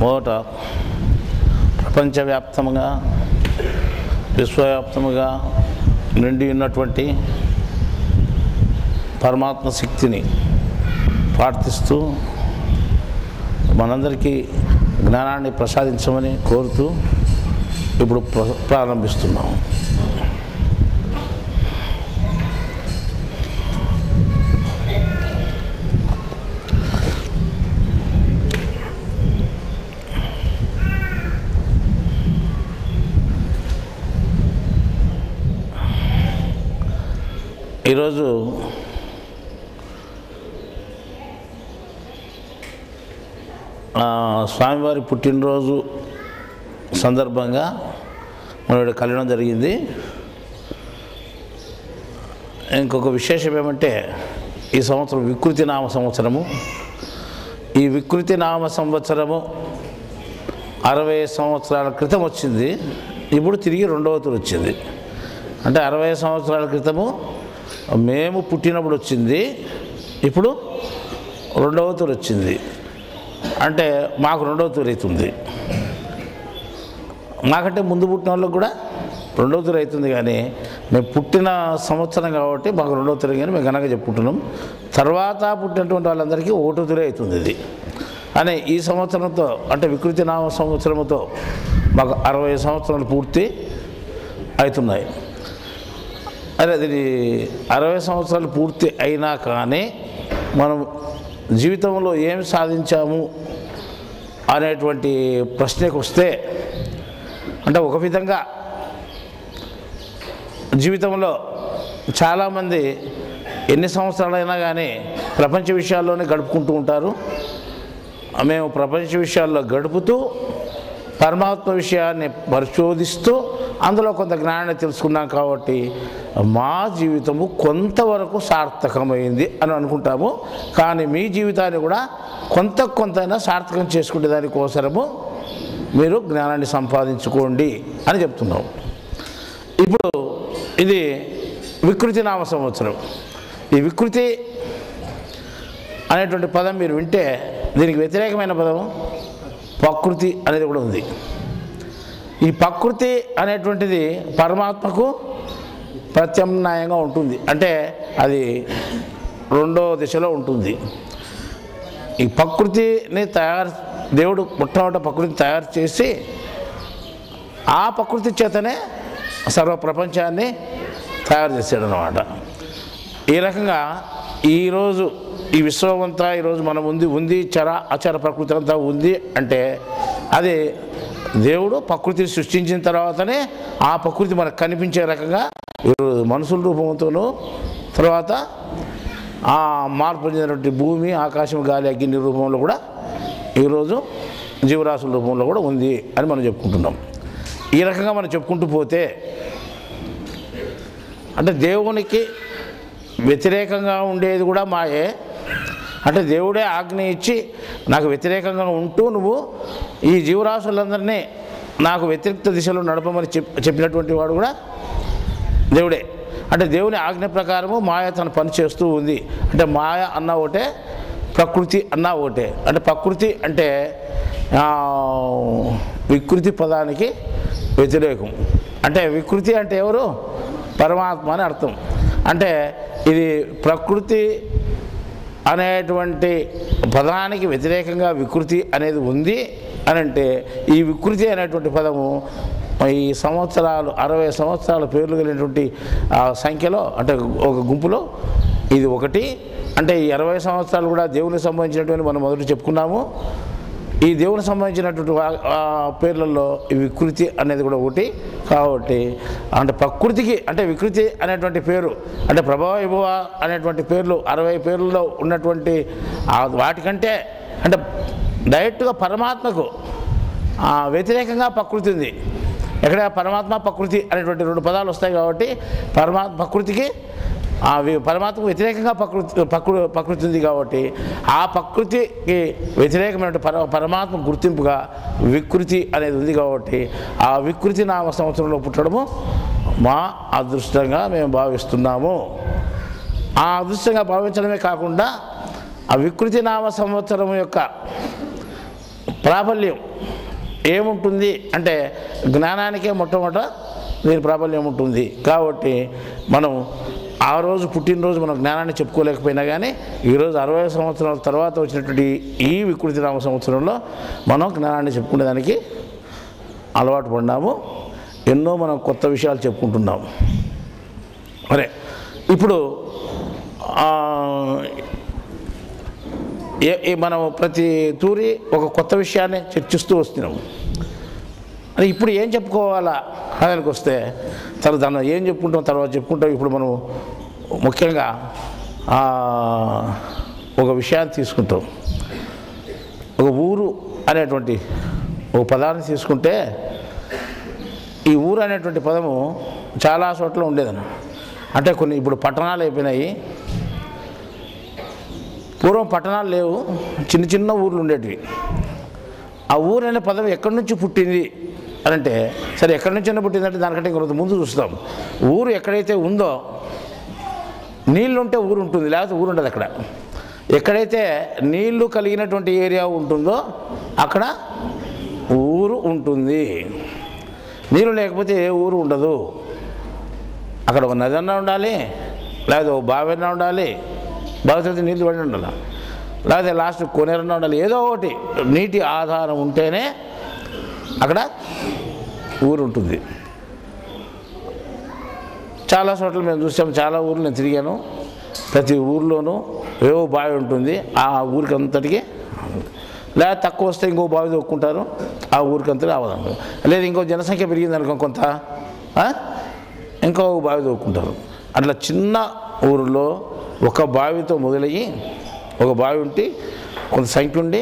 మొదట ప్రపంచవ్యాప్తంగా విశ్వవ్యాప్తంగా నిండి ఉన్నటువంటి పరమాత్మ శక్తిని ప్రార్థిస్తూ మనందరికీ జ్ఞానాన్ని ప్రసాదించమని కోరుతూ ఇప్పుడు ప్రారంభిస్తున్నాము. ఈరోజు స్వామివారి పుట్టినరోజు సందర్భంగా మనం ఇక్కడ కలవడం జరిగింది. ఇంకొక విశేషం ఏమంటే ఈ సంవత్సరం వికృతి నామ సంవత్సరము. ఈ వికృతి నామ సంవత్సరము 60 సంవత్సరాల క్రితం వచ్చింది, ఇప్పుడు తిరిగి రెండవ తూరు వచ్చింది. అంటే 60 సంవత్సరాల క్రితము మేము పుట్టినప్పుడు వచ్చింది, ఇప్పుడు రెండవ తూరు వచ్చింది. అంటే మాకు రెండవ తూరు అవుతుంది. మాకంటే ముందు పుట్టిన వాళ్ళకి కూడా రెండవ తూరు అవుతుంది, కానీ మేము పుట్టిన సంవత్సరం కాబట్టి మాకు రెండవ తూరు, కానీ మేము ఘనంగా చెప్పుకుంటున్నాం. తర్వాత పుట్టినటువంటి వాళ్ళందరికీ 1వ తూరే అవుతుంది ఇది. కానీ ఈ సంవత్సరంతో అంటే వికృతి నామ సంవత్సరంతో మాకు 60 సంవత్సరాలు పూర్తి అవుతున్నాయి. అదే దీని 60 సంవత్సరాలు పూర్తి అయినా కానీ మనం జీవితంలో ఏం సాధించాము అనేటువంటి ప్రశ్నకు వస్తే, అంటే ఒక విధంగా జీవితంలో చాలామంది ఎన్ని సంవత్సరాలైనా కానీ ప్రపంచ విషయాల్లోనే గడుపుకుంటూ ఉంటారు. మేము ప్రపంచ విషయాల్లో గడుపుతూ పరమాత్మ విషయాన్ని పరిశోధిస్తూ అందులో కొంత జ్ఞానాన్ని తెలుసుకున్నాం, కాబట్టి మా జీవితము కొంతవరకు సార్థకమైంది అని అనుకుంటాము. కానీ మీ జీవితాన్ని కూడా కొంతైనా సార్థకం చేసుకునే దానికోసము మీరు జ్ఞానాన్ని సంపాదించుకోండి అని చెప్తున్నాం. ఇప్పుడు ఇది వికృతి నామ సంవత్సరం. ఈ వికృతి అనేటువంటి పదం మీరు వింటే దీనికి వ్యతిరేకమైన పదం ప్రకృతి అనేది కూడా ఉంది. ఈ ప్రకృతి అనేటువంటిది పరమాత్మకు ప్రత్యామ్నాయంగా ఉంటుంది, అంటే అది రెండో దిశలో ఉంటుంది. ఈ ప్రకృతిని దేవుడు మొట్టమొదట ప్రకృతిని తయారు చేసి ఆ ప్రకృతి చేతనే సర్వ ప్రపంచాన్ని తయారు చేశాడు అన్నమాట. ఈ రకంగా ఈరోజు ఈ విశ్వం అంతా ఈరోజు మనం ఉంది చర అచర ప్రకృతి అంతా ఉంది అంటే అది దేవుడు ప్రకృతిని సృష్టించిన తర్వాతనే ఆ ప్రకృతి మనకు కనిపించే రకంగా ఈరోజు మనుషుల రూపంతోనూ తర్వాత ఆ మార్పు చెందినటువంటి భూమి ఆకాశం గాలి అగ్ని రూపంలో కూడా ఈరోజు జీవరాశుల రూపంలో కూడా ఉంది అని మనం చెప్పుకుంటున్నాం. ఈ రకంగా మనం చెప్పుకుంటూ పోతే అంటే దేవునికి వ్యతిరేకంగా ఉండేది కూడా మాయే. అంటే దేవుడే ఆజ్ఞ ఇచ్చి నాకు వ్యతిరేకంగా ఉంటూ నువ్వు ఈ జీవరాశులందరినీ నాకు వ్యతిరేక దిశలో నడపమని చెప్పినటువంటి వాడు కూడా దేవుడే. అంటే దేవుని ఆజ్ఞ ప్రకారము మాయ తన పని చేస్తూ ఉంది. అంటే మాయ అన్నా ఒకటే, ప్రకృతి అన్నా ఒకటే. అంటే ప్రకృతి అంటే వికృతి పదానికి వ్యతిరేకం. అంటే వికృతి అంటే ఎవరు? పరమాత్మ అని అర్థం. అంటే ఇది ప్రకృతి అనేటువంటి పదానికి వ్యతిరేకంగా వికృతి అనేది ఉంది అని అంటే ఈ వికృతి అనేటువంటి పదము ఈ 60 సంవత్సరాల పేర్లు కలిగినటువంటి సంఖ్యలో అంటే ఒక గుంపులో ఇది ఒకటి. అంటే ఈ 60 సంవత్సరాలు కూడా దేవునికి సంబంధించినటువంటి మనం మొదట చెప్పుకున్నాము. ఈ దేవునికి సంబంధించినటువంటి పేర్లలో ఈ వికృతి అనేది కూడా ఒకటి. కాబట్టి అంటే ప్రకృతికి అంటే వికృతి అనేటువంటి పేరు అంటే ప్రభవ విభవ అనేటువంటి పేర్లు 60 పేర్లలో ఉన్నటువంటి వాటికంటే అంటే డైరెక్ట్గా పరమాత్మకు వ్యతిరేకంగా ప్రకృతి ఉంది. ఎక్కడ పరమాత్మ ప్రకృతి అనేటువంటి రెండు పదాలు వస్తాయి కాబట్టి పరమాత్మకు వ్యతిరేకంగా ప్రకృతి ఉంది కాబట్టి ఆ ప్రకృతికి వ్యతిరేకమైన పరమాత్మ గుర్తింపుగా వికృతి అనేది ఉంది. కాబట్టి ఆ వికృతి నామ సంవత్సరంలో పుట్టడము మా అదృష్టంగా మేము భావిస్తున్నాము. ఆ అదృష్టంగా భావించడమే కాకుండా ఆ వికృతి నామ సంవత్సరం యొక్క ప్రాబల్యం ఏముంటుంది అంటే జ్ఞానానికే మొట్టమొదట దీని ప్రాబల్యం ఉంటుంది. కాబట్టి మనం ఆ రోజు పుట్టినరోజు మనం జ్ఞానాన్ని చెప్పుకోలేకపోయినా కానీ ఈరోజు 60 సంవత్సరాల తర్వాత వచ్చినటువంటి ఈ వికృతి నామ సంవత్సరంలో మనం జ్ఞానాన్ని చెప్పుకునేదానికి అలవాటు పడినాము. ఎన్నో మనం కొత్త విషయాలు చెప్పుకుంటున్నాము. మరే ఇప్పుడు మనం ప్రతి తూరి ఒక కొత్త విషయాన్ని చర్చిస్తూ వస్తున్నాము. అది ఇప్పుడు ఏం చెప్పుకోవాలా దానికి వస్తే తర్వాత దాన్ని ఏం చెప్పుకుంటాం తర్వాత చెప్పుకుంటాం. ఇప్పుడు మనం ముఖ్యంగా ఒక విషయాన్ని తీసుకుంటాం. ఒక ఊరు అనేటువంటి ఒక పదాన్ని తీసుకుంటే ఈ ఊరు అనేటువంటి పదము చాలా చోట్ల ఉండేదన్న. అంటే కొన్ని ఇప్పుడు పట్టణాలు అయిపోయినాయి. పూర్వం పట్టణాలు లేవు, చిన్న చిన్న ఊర్లు ఉండేటివి. ఆ ఊరు అనే పదం ఎక్కడి నుంచి పుట్టింది అని అంటే సరే ఎక్కడి నుంచైనా పుట్టిందంటే దానికంటే కొంత ముందు చూస్తాం. ఊరు ఎక్కడైతే ఉందో నీళ్ళు ఉంటే ఊరు ఉంటుంది, లేకపోతే ఊరు ఉండదు. అక్కడ ఎక్కడైతే నీళ్లు కలిగినటువంటి ఏరియా ఉంటుందో అక్కడ ఊరు ఉంటుంది. నీళ్ళు లేకపోతే ఏ ఊరు ఉండదు. అక్కడ ఒక నది అన్నా ఉండాలి, లేదా ఒక బావన్నా ఉండాలి, బావితో నీళ్ళు పడి ఉండాలి, లేకపోతే లాస్ట్ కొనేరన్నా ఉండాలి. ఏదో ఒకటి నీటి ఆధారం ఉంటేనే అక్కడ ఊరు ఉంటుంది. చాలా చోట్ల మేము చూసాము, చాలా ఊర్లు నేను తిరిగాను. ప్రతి ఊర్లోనూ ఏవో బావి ఉంటుంది, ఆ ఊరికి అంతటికి. లేదా తక్కువ వస్తే ఇంకో బావి దొక్కుంటారు, ఆ ఊరికి అంతటి అవదండి. లేదా ఇంకో జనసంఖ్య పెరిగింది అనుకో కొంత ఇంకో బావి దొక్కుంటారు. అట్లా చిన్న ఊరిలో ఒక బావితో మొదలయ్యి ఒక బావి ఉంటే కొంత సంఖ్య ఉండి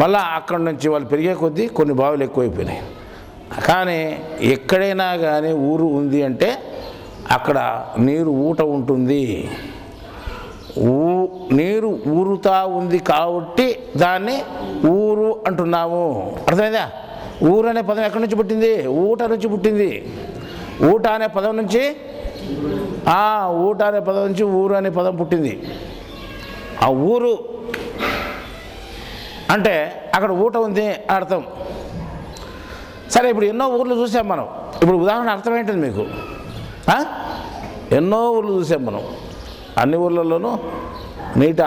మళ్ళీ అక్కడి నుంచి వాళ్ళు పెరిగే కొద్దీ కొన్ని బావులు ఎక్కువైపోయినాయి. కానీ ఎక్కడైనా కానీ ఊరు ఉంది అంటే అక్కడ నీరు ఊట ఉంటుంది. నీరు ఊరుతా ఉంది కాబట్టి దాన్ని ఊరు అంటున్నాము. అర్థమైందా? ఊరు అనే పదం ఎక్కడి నుంచి పుట్టింది? ఊట నుంచి పుట్టింది. ఊట అనే పదం నుంచి ఊరు అనే పదం పుట్టింది. ఆ ఊరు అంటే అక్కడ ఊట ఉంది అర్థం. సరే ఇప్పుడు ఎన్నో ఊర్లు చూసాం మనం. ఇప్పుడు ఉదాహరణ అర్థం ఏంటండి మీకు? ఎన్నో ఊర్లు చూసాం మనం. అన్ని ఊర్లలోనూ నీటి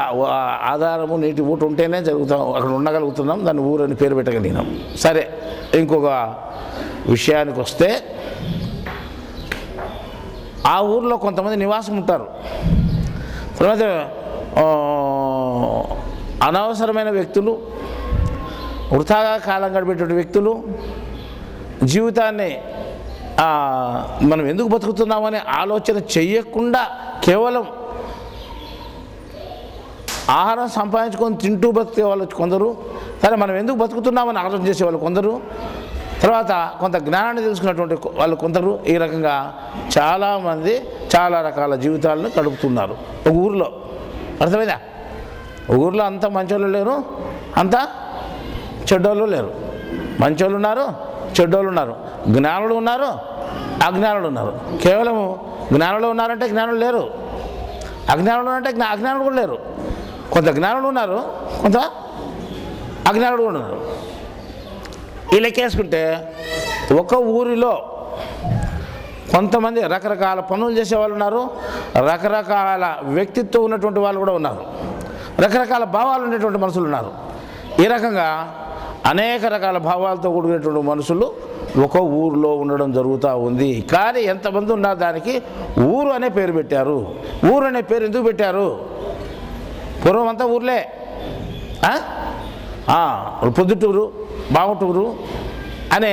ఆధారము నీటి ఊట ఉంటేనే జరుగుతాం, అక్కడ ఉండగలుగుతున్నాం. దాన్ని ఊరు అని పేరు పెట్టగలిగినాం. సరే ఇంకొక విషయానికి వస్తే ఆ ఊర్లో కొంతమంది నివాసం ఉంటారు. తర్వాత అనవసరమైన వ్యక్తులు, వృథాగా కాలం గడిపేటువంటి వ్యక్తులు, జీవితాన్ని మనం ఎందుకు బతుకుతున్నామనే ఆలోచన చేయకుండా కేవలం ఆహారం సంపాదించుకొని తింటూ బతికే వాళ్ళు కొందరు. సరే మనం ఎందుకు బతుకుతున్నామని ఆలోచన చేసేవాళ్ళు కొందరు. తర్వాత కొంత జ్ఞానాన్ని తెలుసుకున్నటువంటి వాళ్ళు కొందరు. ఈ రకంగా చాలామంది చాలా రకాల జీవితాలను గడుపుతున్నారు ఒక ఊరిలో. అర్థమైందా? ఊర్లో అంతా మంచోళ్ళు లేరు, అంతా చెడ్డోళ్ళు లేరు. మంచోళ్ళు ఉన్నారు, చెడ్డోళ్ళు ఉన్నారు, జ్ఞానులు ఉన్నారు, అజ్ఞానులు ఉన్నారు. కేవలం జ్ఞానులు ఉన్నారంటే జ్ఞానులు లేరు, అజ్ఞానులు అంటే అజ్ఞానులు కూడా లేరు. కొంత జ్ఞానులు ఉన్నారు, కొంత అజ్ఞానులు కూడా ఉన్నారు. ఈ లెక్కేసుకుంటే ఒక ఊరిలో కొంతమంది రకరకాల పనులు చేసేవాళ్ళు ఉన్నారు, రకరకాల వ్యక్తిత్వం ఉన్నటువంటి వాళ్ళు కూడా ఉన్నారు, రకరకాల భావాలు ఉండేటువంటి మనుషులు ఉన్నారు. ఈ రకంగా అనేక రకాల భావాలతో కూడినటువంటి మనుషులు ఒక ఊరిలో ఉండడం జరుగుతూ ఉంది. కానీ ఎంతమంది ఉన్నారు దానికి ఊరు అనే పేరు పెట్టారు. ఊరు అనే పేరు ఎందుకు పెట్టారు? పూర్వం అంతా ఊర్లే. పొద్దుటూరు, బావుటూరు అనే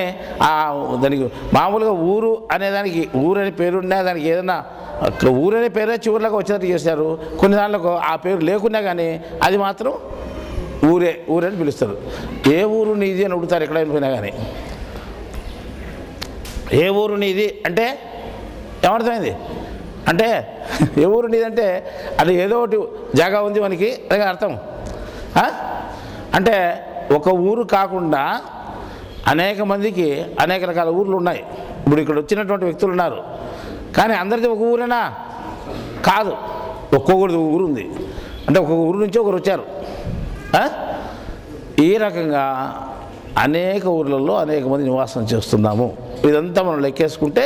దానికి మామూలుగా ఊరు అనేదానికి ఊరు అనే పేరు ఉన్నా దానికి ఏదైనా ఊరనే పేరే చివరిలాగా వచ్చేటట్టు చేశారు. కొన్ని దాంట్లో ఆ పేరు లేకున్నా కానీ అది మాత్రం ఊరే ఊరని పిలుస్తారు. ఏ ఊరు నీది అని అడుగుతారు ఎక్కడైనా పోయినా కానీ. ఏ ఊరు నీది అంటే ఏమర్థమైంది అంటే ఏ ఊరు నీది అంటే అది ఏదో ఒకటి జాగా ఉంది మనకి అలాగే అర్థం. అంటే ఒక ఊరు కాకుండా అనేక మందికి అనేక రకాల ఊర్లు ఉన్నాయి. ఇప్పుడు ఇక్కడ వచ్చినటువంటి వ్యక్తులు ఉన్నారు, కానీ అందరిది ఒక ఊరేనా? కాదు, ఒక్కొక్కరిది ఒక ఊరు ఉంది. అంటే ఒక్కొక్క ఊరు నుంచి ఒకరు వచ్చారు. ఈ రకంగా అనేక ఊర్లలో అనేక మంది నివాసం చేస్తున్నాము. ఇదంతా మనం లెక్కేసుకుంటే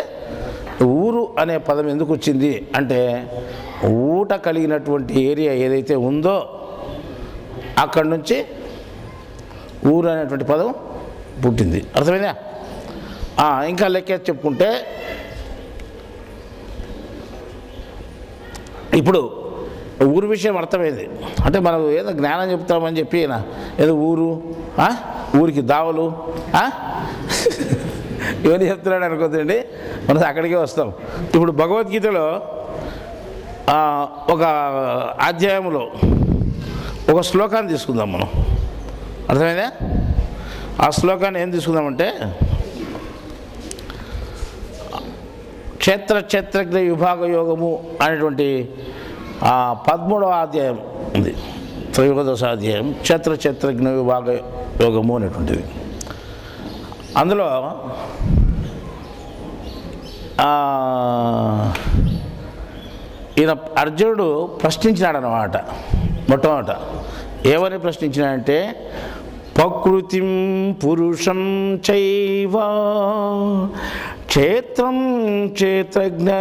ఊరు అనే పదం ఎందుకు వచ్చింది అంటే ఊట కలిగినటువంటి ఏరియా ఏదైతే ఉందో అక్కడి నుంచి ఊరు అనేటువంటి పదం పుట్టింది. అర్థమైందా? ఇంకా లెక్కేసి చెప్పుకుంటే ఇప్పుడు ఊరు విషయం అర్థమైంది. అంటే మనం ఏదో జ్ఞానం చెప్తామని చెప్పి ఏదో ఊరు ఊరికి దావలు ఇవన్నీ చెప్తున్నాడు అనుకోండి, మనం అక్కడికే వస్తాం. ఇప్పుడు భగవద్గీతలో ఒక అధ్యాయంలో ఒక శ్లోకాన్ని తీసుకుందాం మనం. అర్థమైందా? ఆ శ్లోకాన్ని ఏం తీసుకుందామంటే క్షేత్ర క్షేత్రజ్ఞ విభాగ యోగము అనేటువంటి 13వ అధ్యాయం ఉంది. త్రయోదశ అధ్యాయం క్షేత్ర క్షేత్రజ్ఞ విభాగ యోగము అనేటువంటిది. అందులో ఈయన అర్జునుడు ప్రశ్నించినాడు అన్నమాట. మొట్టమొదట ఏమని ప్రశ్నించినాడంటే ప్రకృతిం పురుషం చైవ క్షేత్రం క్షేత్రజ్ఞమేవ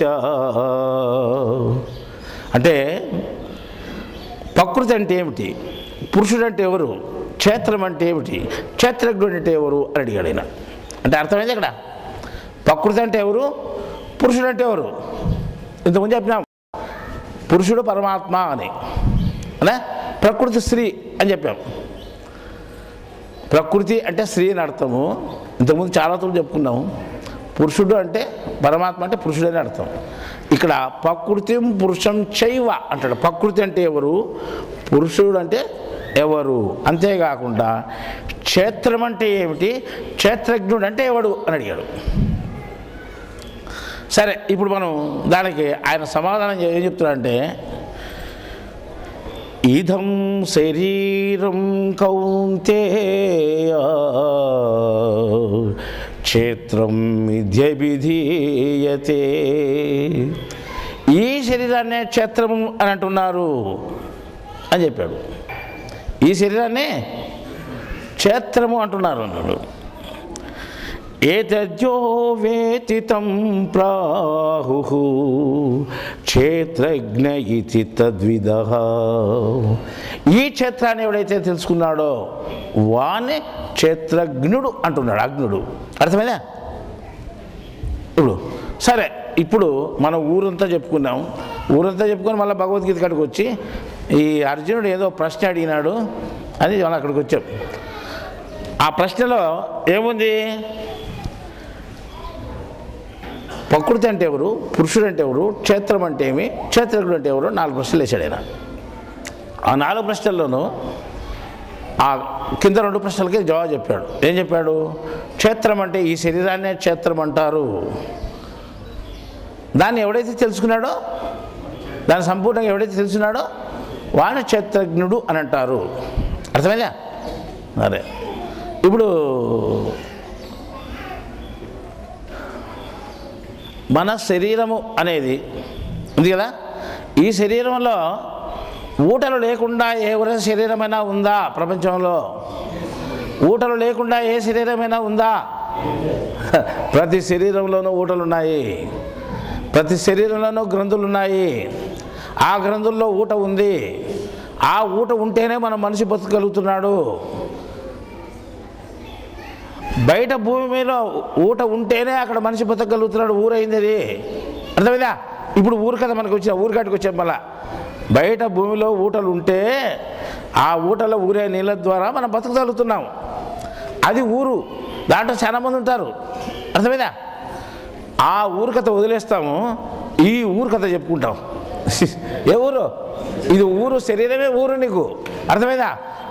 చ. అంటే ప్రకృతి అంటే ఏమిటి, పురుషుడు అంటే ఎవరు, క్షేత్రం అంటే ఏమిటి, క్షేత్రజ్ఞుడు అంటే ఎవరు అని అడిగాడు ఆయన. అంటే అర్థమైంది ఇక్కడ ప్రకృతి అంటే ఎవరు, పురుషుడు అంటే ఎవరు. ఇంతకుముందు చెప్పినాం పురుషుడు పరమాత్మ అని, అనే ప్రకృతి స్త్రీ అని చెప్పాం. ప్రకృతి అంటే స్త్రీ అని అర్థము. ఇంతకుముందు చాలా తోడు చెప్పుకున్నాము పురుషుడు అంటే పరమాత్మ అంటే పురుషుడు అని అర్థం. ఇక్కడ ప్రకృతి పురుషం చైవ అంటాడు. ప్రకృతి అంటే ఎవరు, పురుషుడు అంటే ఎవరు, అంతేకాకుండా క్షేత్రం అంటే ఏమిటి, క్షేత్రజ్ఞుడు అంటే ఎవడు అని అడిగాడు. సరే ఇప్పుడు మనం దానికి ఆయన సమాధానం ఏం చెప్తున్నాడంటే ఇదం శరీరం కౌంతేయ క్షేత్రం విధీయతే. ఈ శరీరాన్నే క్షేత్రము అని అంటున్నారు అని చెప్పాడు. ఈ శరీరాన్నే క్షేత్రము అంటున్నారు అన్నాడు. ఏతజ్జో వేతి తం ప్రాహు క్షేత్రజ్ఞ ఇతి తద్విదః. ఈ క్షేత్రాన్ని ఎవడైతే తెలుసుకున్నాడో వాణ్ణి క్షేత్రజ్ఞుడు అంటున్నాడు, అజ్ఞుడు. అర్థమైందా? ఇప్పుడు సరే ఇప్పుడు మనం ఊరంతా చెప్పుకున్నాం. ఊరంతా చెప్పుకొని మళ్ళీ భగవద్గీత కాడికి వచ్చి ఈ అర్జునుడు ఏదో ప్రశ్న అడిగినాడు అని మనం అక్కడికి వచ్చాం. ఆ ప్రశ్నలో ఏముంది, ప్రకృతి అంటే ఎవరు, పురుషుడు అంటే ఎవరు, క్షేత్రం అంటే ఏమి, క్షేత్రజ్ఞుడు అంటే ఎవరు, 4 ప్రశ్నలు వేశాడు ఆయన. ఆ 4 ప్రశ్నల్లోనూ ఆ కింద 2 ప్రశ్నలకి జవాబు చెప్పాడు. ఏం చెప్పాడు, క్షేత్రం అంటే ఈ శరీరాన్నే క్షేత్రం అంటారు, దాన్ని ఎవడైతే తెలుసుకున్నాడో, దాన్ని సంపూర్ణంగా ఎవడైతే తెలుసుకున్నాడో వాడు క్షేత్రజ్ఞుడు అని అంటారు. అర్థమైందా? అదే ఇప్పుడు మన శరీరము అనేది ఉంది కదా, ఈ శరీరంలో ఊటలు లేకుండా ఎవరైనా శరీరమైనా ఉందా ప్రపంచంలో? ఊటలు లేకుండా ఏ శరీరమైనా ఉందా? ప్రతి శరీరంలోనూ ఊటలు ఉన్నాయి, ప్రతి శరీరంలోనూ గ్రంథులు ఉన్నాయి. ఆ గ్రంథుల్లో ఊట ఉంది, ఆ ఊట ఉంటేనే మన మనిషి బతకగలుగుతున్నాడు. బయట భూమి మీద ఊట ఉంటేనే అక్కడ మనిషి బతకగలుగుతున్నాడు, ఊరైంది అది. అర్థమైందా? ఇప్పుడు ఊరు కదా మనకు వచ్చిన, ఊరు కాటికి వచ్చాం. మళ్ళా బయట భూమిలో ఊటలు ఉంటే ఆ ఊటలో ఊరే నీళ్ళ ద్వారా మనం బతకగలుగుతున్నాం, అది ఊరు. దాంట్లో చాలామంది ఉంటారు. అర్థమైందా? ఆ ఊరు కథ వదిలేస్తాము, ఈ ఊరు కథ చెప్పుకుంటాం. ఏ ఊరు ఇది, ఊరు శరీరమే ఊరు నీకు. అర్థమైందా?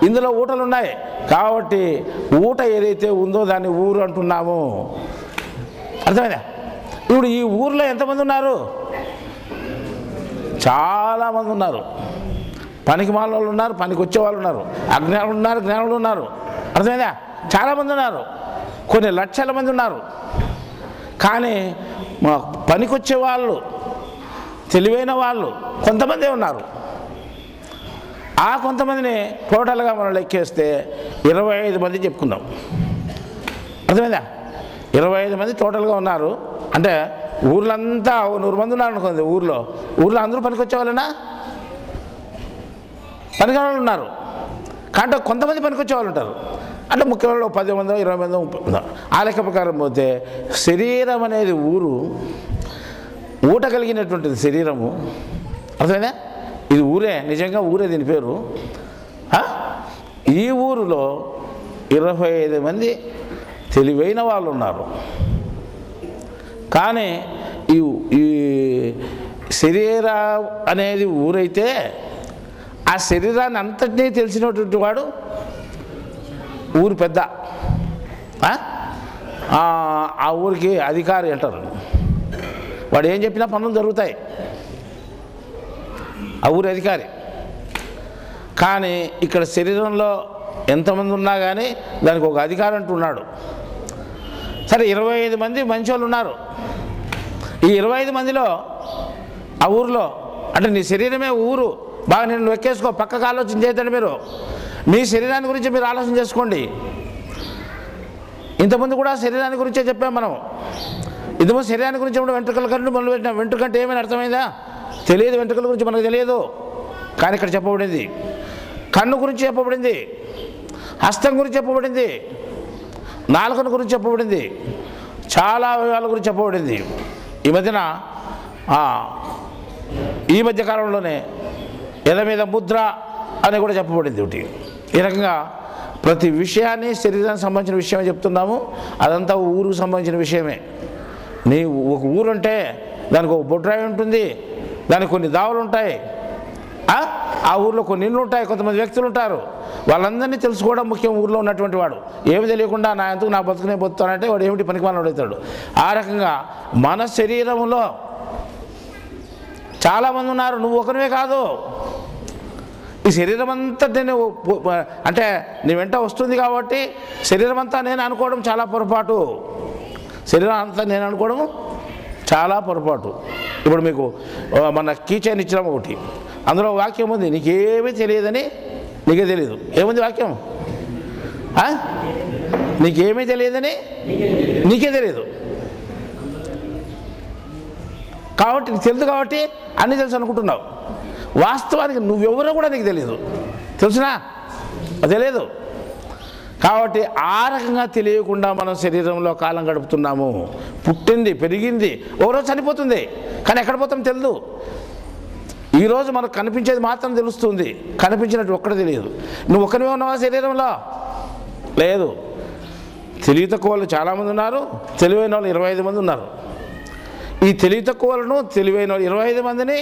ఇందులో ఊటలు ఉన్నాయి కాబట్టి ఊట ఏదైతే ఉందో దాన్ని ఊరు అంటున్నాము. అర్థమైందా? ఇప్పుడు ఈ ఊరిలో ఎంతమంది ఉన్నారు, చాలామంది ఉన్నారు. పనికి మాలిన వాళ్ళు ఉన్నారు, పనికి వచ్చే వాళ్ళు ఉన్నారు, అజ్ఞానులు ఉన్నారు, జ్ఞానులు ఉన్నారు. అర్థమైందా? చాలామంది ఉన్నారు, కొన్ని లక్షల మంది ఉన్నారు. కానీ పనికొచ్చే వాళ్ళు, తెలివైన వాళ్ళు కొంతమందే ఉన్నారు. ఆ కొంతమందిని టోటల్గా మనం లెక్కేస్తే 25 మంది చెప్పుకుందాం. అర్థమైందా? 25 మంది టోటల్గా ఉన్నారు అంటే ఊర్లంతా 100 మంది ఉన్నారు అనుకుంది. ఊర్లో అందరూ పనికొచ్చే వాళ్ళేనా? పనికిరాని వాళ్ళు ఉన్నారు, అంటే కొంతమంది పనికొచ్చే వాళ్ళు ఉంటారు. అంటే ముఖ్యమంత్రి 10 మంది 20 మంది ఉందా? ఆ లెక్క ప్రకారం పోతే శరీరం అనేది ఊట కలిగినటువంటిది శరీరము. అర్థమైందా? ఇది ఊరే, నిజంగా ఊరే దీని పేరు. ఈ ఊరిలో 25 మంది తెలివైన వాళ్ళు ఉన్నారు, కానీ ఈ శరీర అనేది ఊరైతే ఆ శరీరాన్ని అంతటినీ తెలిసినటువంటి వాడు ఊరు పెద్ద, ఆ ఊరికి అధికారి అంటారు. వాడు ఏం చెప్పినా పనులు జరుగుతాయి, ఆ ఊరి అధికారి. కానీ ఇక్కడ శరీరంలో ఎంతమంది ఉన్నా కానీ దానికి ఒక అధికారి అంటూ ఉన్నాడు. సరే, 25 మంది మంచి వాళ్ళు ఉన్నారు. ఈ 25 మందిలో ఆ ఊరిలో అంటే నీ శరీరమే ఊరు. బాగా నేను ఎక్కేసుకో, పక్కకు ఆలోచన చేయదండి. మీరు మీ శరీరాన్ని గురించి మీరు ఆలోచన చేసుకోండి. ఇంతకుముందు కూడా శరీరాన్ని గురించే చెప్పాం మనం. ఇంతకుముందు శరీరాన్ని గురించి మనం వెంట్రుకల కంటే మొదలు పెట్టినాం. వెంట్రుకంటే ఏమైనా అర్థమైందా? తెలియదు, వెంట్రుకల గురించి మనకు తెలియదు. కానీ ఇక్కడ చెప్పబడింది కన్ను గురించి, చెప్పబడింది హస్తం గురించి, చెప్పబడింది నాలుకను గురించి, చెప్పబడింది చాలా అవయవాల గురించి చెప్పబడింది. ఈ మధ్య కాలంలోనే ఎద మీద ముద్ర అని కూడా చెప్పబడింది. ఒకటి ఈ రకంగా ప్రతి విషయాన్ని శరీరానికి సంబంధించిన విషయమే చెప్తున్నాము. అదంతా ఊరుకు సంబంధించిన విషయమే. నీ ఒక ఊరు అంటే దానికి ఒక బొడ్రాయి ఉంటుంది, దానికి కొన్ని దావులు ఉంటాయి, ఆ ఊర్లో కొన్ని ఇళ్ళు ఉంటాయి, కొంతమంది వ్యక్తులు ఉంటారు. వాళ్ళందరినీ తెలుసుకోవడం ముఖ్యం. ఊర్లో ఉన్నటువంటి వాడు ఏమి తెలియకుండా నా ఎందుకు నా బతుకునే బతుకుతానంటే వాడు ఏమిటి పనికిమాలినోడు అవుతాడు. ఆ రకంగా మన శరీరంలో చాలామంది ఉన్నారు, నువ్వు ఒకరివే కాదు. ఈ శరీరం అంతా నేను అంటే నీ వెంట వస్తుంది కాబట్టి శరీరం అంతా నేను అనుకోవడం చాలా పొరపాటు. శరీరం అంతా నేను అనుకోవడం చాలా పొరపాటు. ఇప్పుడు మీకు మన కీచైన్ ఇచ్చిన ఒకటి, అందులో వాక్యం ఉంది, నీకేమీ తెలియదని. నీకే తెలియదు. ఏముంది వాక్యం? నీకేమీ తెలియదని నీకే తెలియదు. కాబట్టి నీకు తెలుసు కాబట్టి అన్నీ తెలుసు అనుకుంటున్నావు. వాస్తవానికి నువ్వెవరో కూడా నీకు తెలియదు. తెలుసునా? తెలియదు. కాబట్టి ఆ రకంగా తెలియకుండా మనం శరీరంలో కాలం గడుపుతున్నాము. పుట్టింది, పెరిగింది, ఒకరోజు చనిపోతుంది. కానీ ఎక్కడ పోతాం తెలియదు. ఈరోజు మనకు కనిపించేది మాత్రం తెలుస్తుంది, కనిపించినట్టు ఒక్కడే తెలియదు. నువ్వు ఒక్కరివే ఉన్నావా శరీరంలో? లేదు. తెలివి తక్కువ వాళ్ళు చాలామంది ఉన్నారు, తెలివైన వాళ్ళు 25 మంది ఉన్నారు. ఈ తెలివి తక్కువ వాళ్ళను, తెలివైన వాళ్ళు 25 మందిని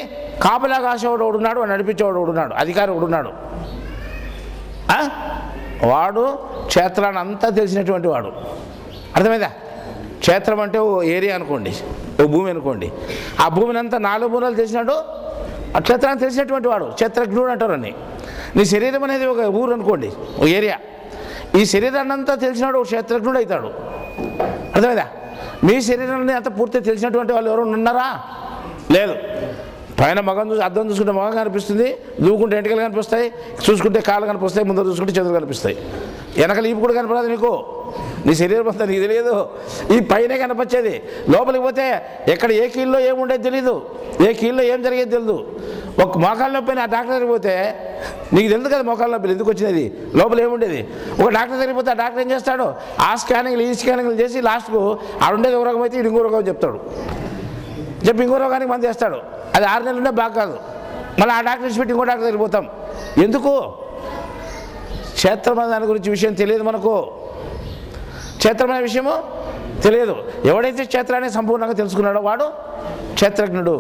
కాపలా కాసేవాడు ఓడున్నాడు, నడిపించేవాడు ఓడున్నాడు, అధికారి ఓడున్నాడు. వాడు క్షేత్రాన్ని అంతా తెలిసినటువంటి వాడు. అర్థమైందా? క్షేత్రం అంటే ఓ ఏరియా అనుకోండి, ఓ భూమి అనుకోండి. ఆ భూమిని అంతా 4 మూలలు తెలిసినాడు, ఆ క్షేత్రాన్ని తెలిసినటువంటి వాడు, క్షేత్రజ్ఞుడు అంటారు. అని నీ శరీరం అనేది ఒక ఊరు అనుకోండి, ఒక ఏరియా. ఈ శరీరాన్ని అంతా తెలిసినాడు, ఒక క్షేత్రజ్ఞుడు అవుతాడు. అర్థమైందా? మీ శరీరాన్ని అంతా పూర్తిగా తెలిసినటువంటి వాళ్ళు ఎవరు ఉన్నారా? లేదు. పైన మగం చూసి అద్దం చూసుకుంటే మగం కనిపిస్తుంది, దూకుంటే ఎంటికలు కనిపిస్తాయి, చూసుకుంటే కాళ్ళు కనిపిస్తాయి, ముందర చూసుకుంటే చేతులు కనిపిస్తాయి, వెనక ఈపు కూడా కనపడదు నీకు. నీ శరీరం అంతా నీకు తెలియదు. ఈ పైన కనపచ్చేది. లోపలికి పోతే ఎక్కడ ఏ కీళ్ళలో ఏముండేది తెలియదు, ఏ కీళ్ళలో ఏం జరిగేది తెలియదు. ఒక మోకాళ్ళ నొప్పి ఆ డాక్టర్ దగ్గరికి పోతే నీకు తెలియదు కదా మోకాళ్ళ నొప్పి ఎందుకు వచ్చినది, లోపల ఏముండేది. ఒక డాక్టర్ దగ్గరికి పోతే ఆ డాక్టర్ ఏం చేస్తాడు, ఆ స్కానింగ్లు ఈ స్కానింగ్లు చేసి లాస్ట్కు ఆడుండేది ఒక రకం అయితే ఇంకో రకం చెప్తాడు, చెప్పి ఇంకో రోగానికి మంది చేస్తాడు. అది 6 నెలలు ఉంటే బాగా కాదు, మళ్ళీ ఆ డాక్టర్ ఇచ్చిపెట్టి ఇంకో డాక్టర్ దగ్గరికి పోతాం. ఎందుకు? క్షేత్రమైన దాని గురించి విషయం తెలియదు మనకు. క్షేత్రమైన విషయము తెలియదు. ఎవడైతే క్షేత్రాన్ని సంపూర్ణంగా తెలుసుకున్నాడో వాడు క్షేత్రజ్ఞుడు.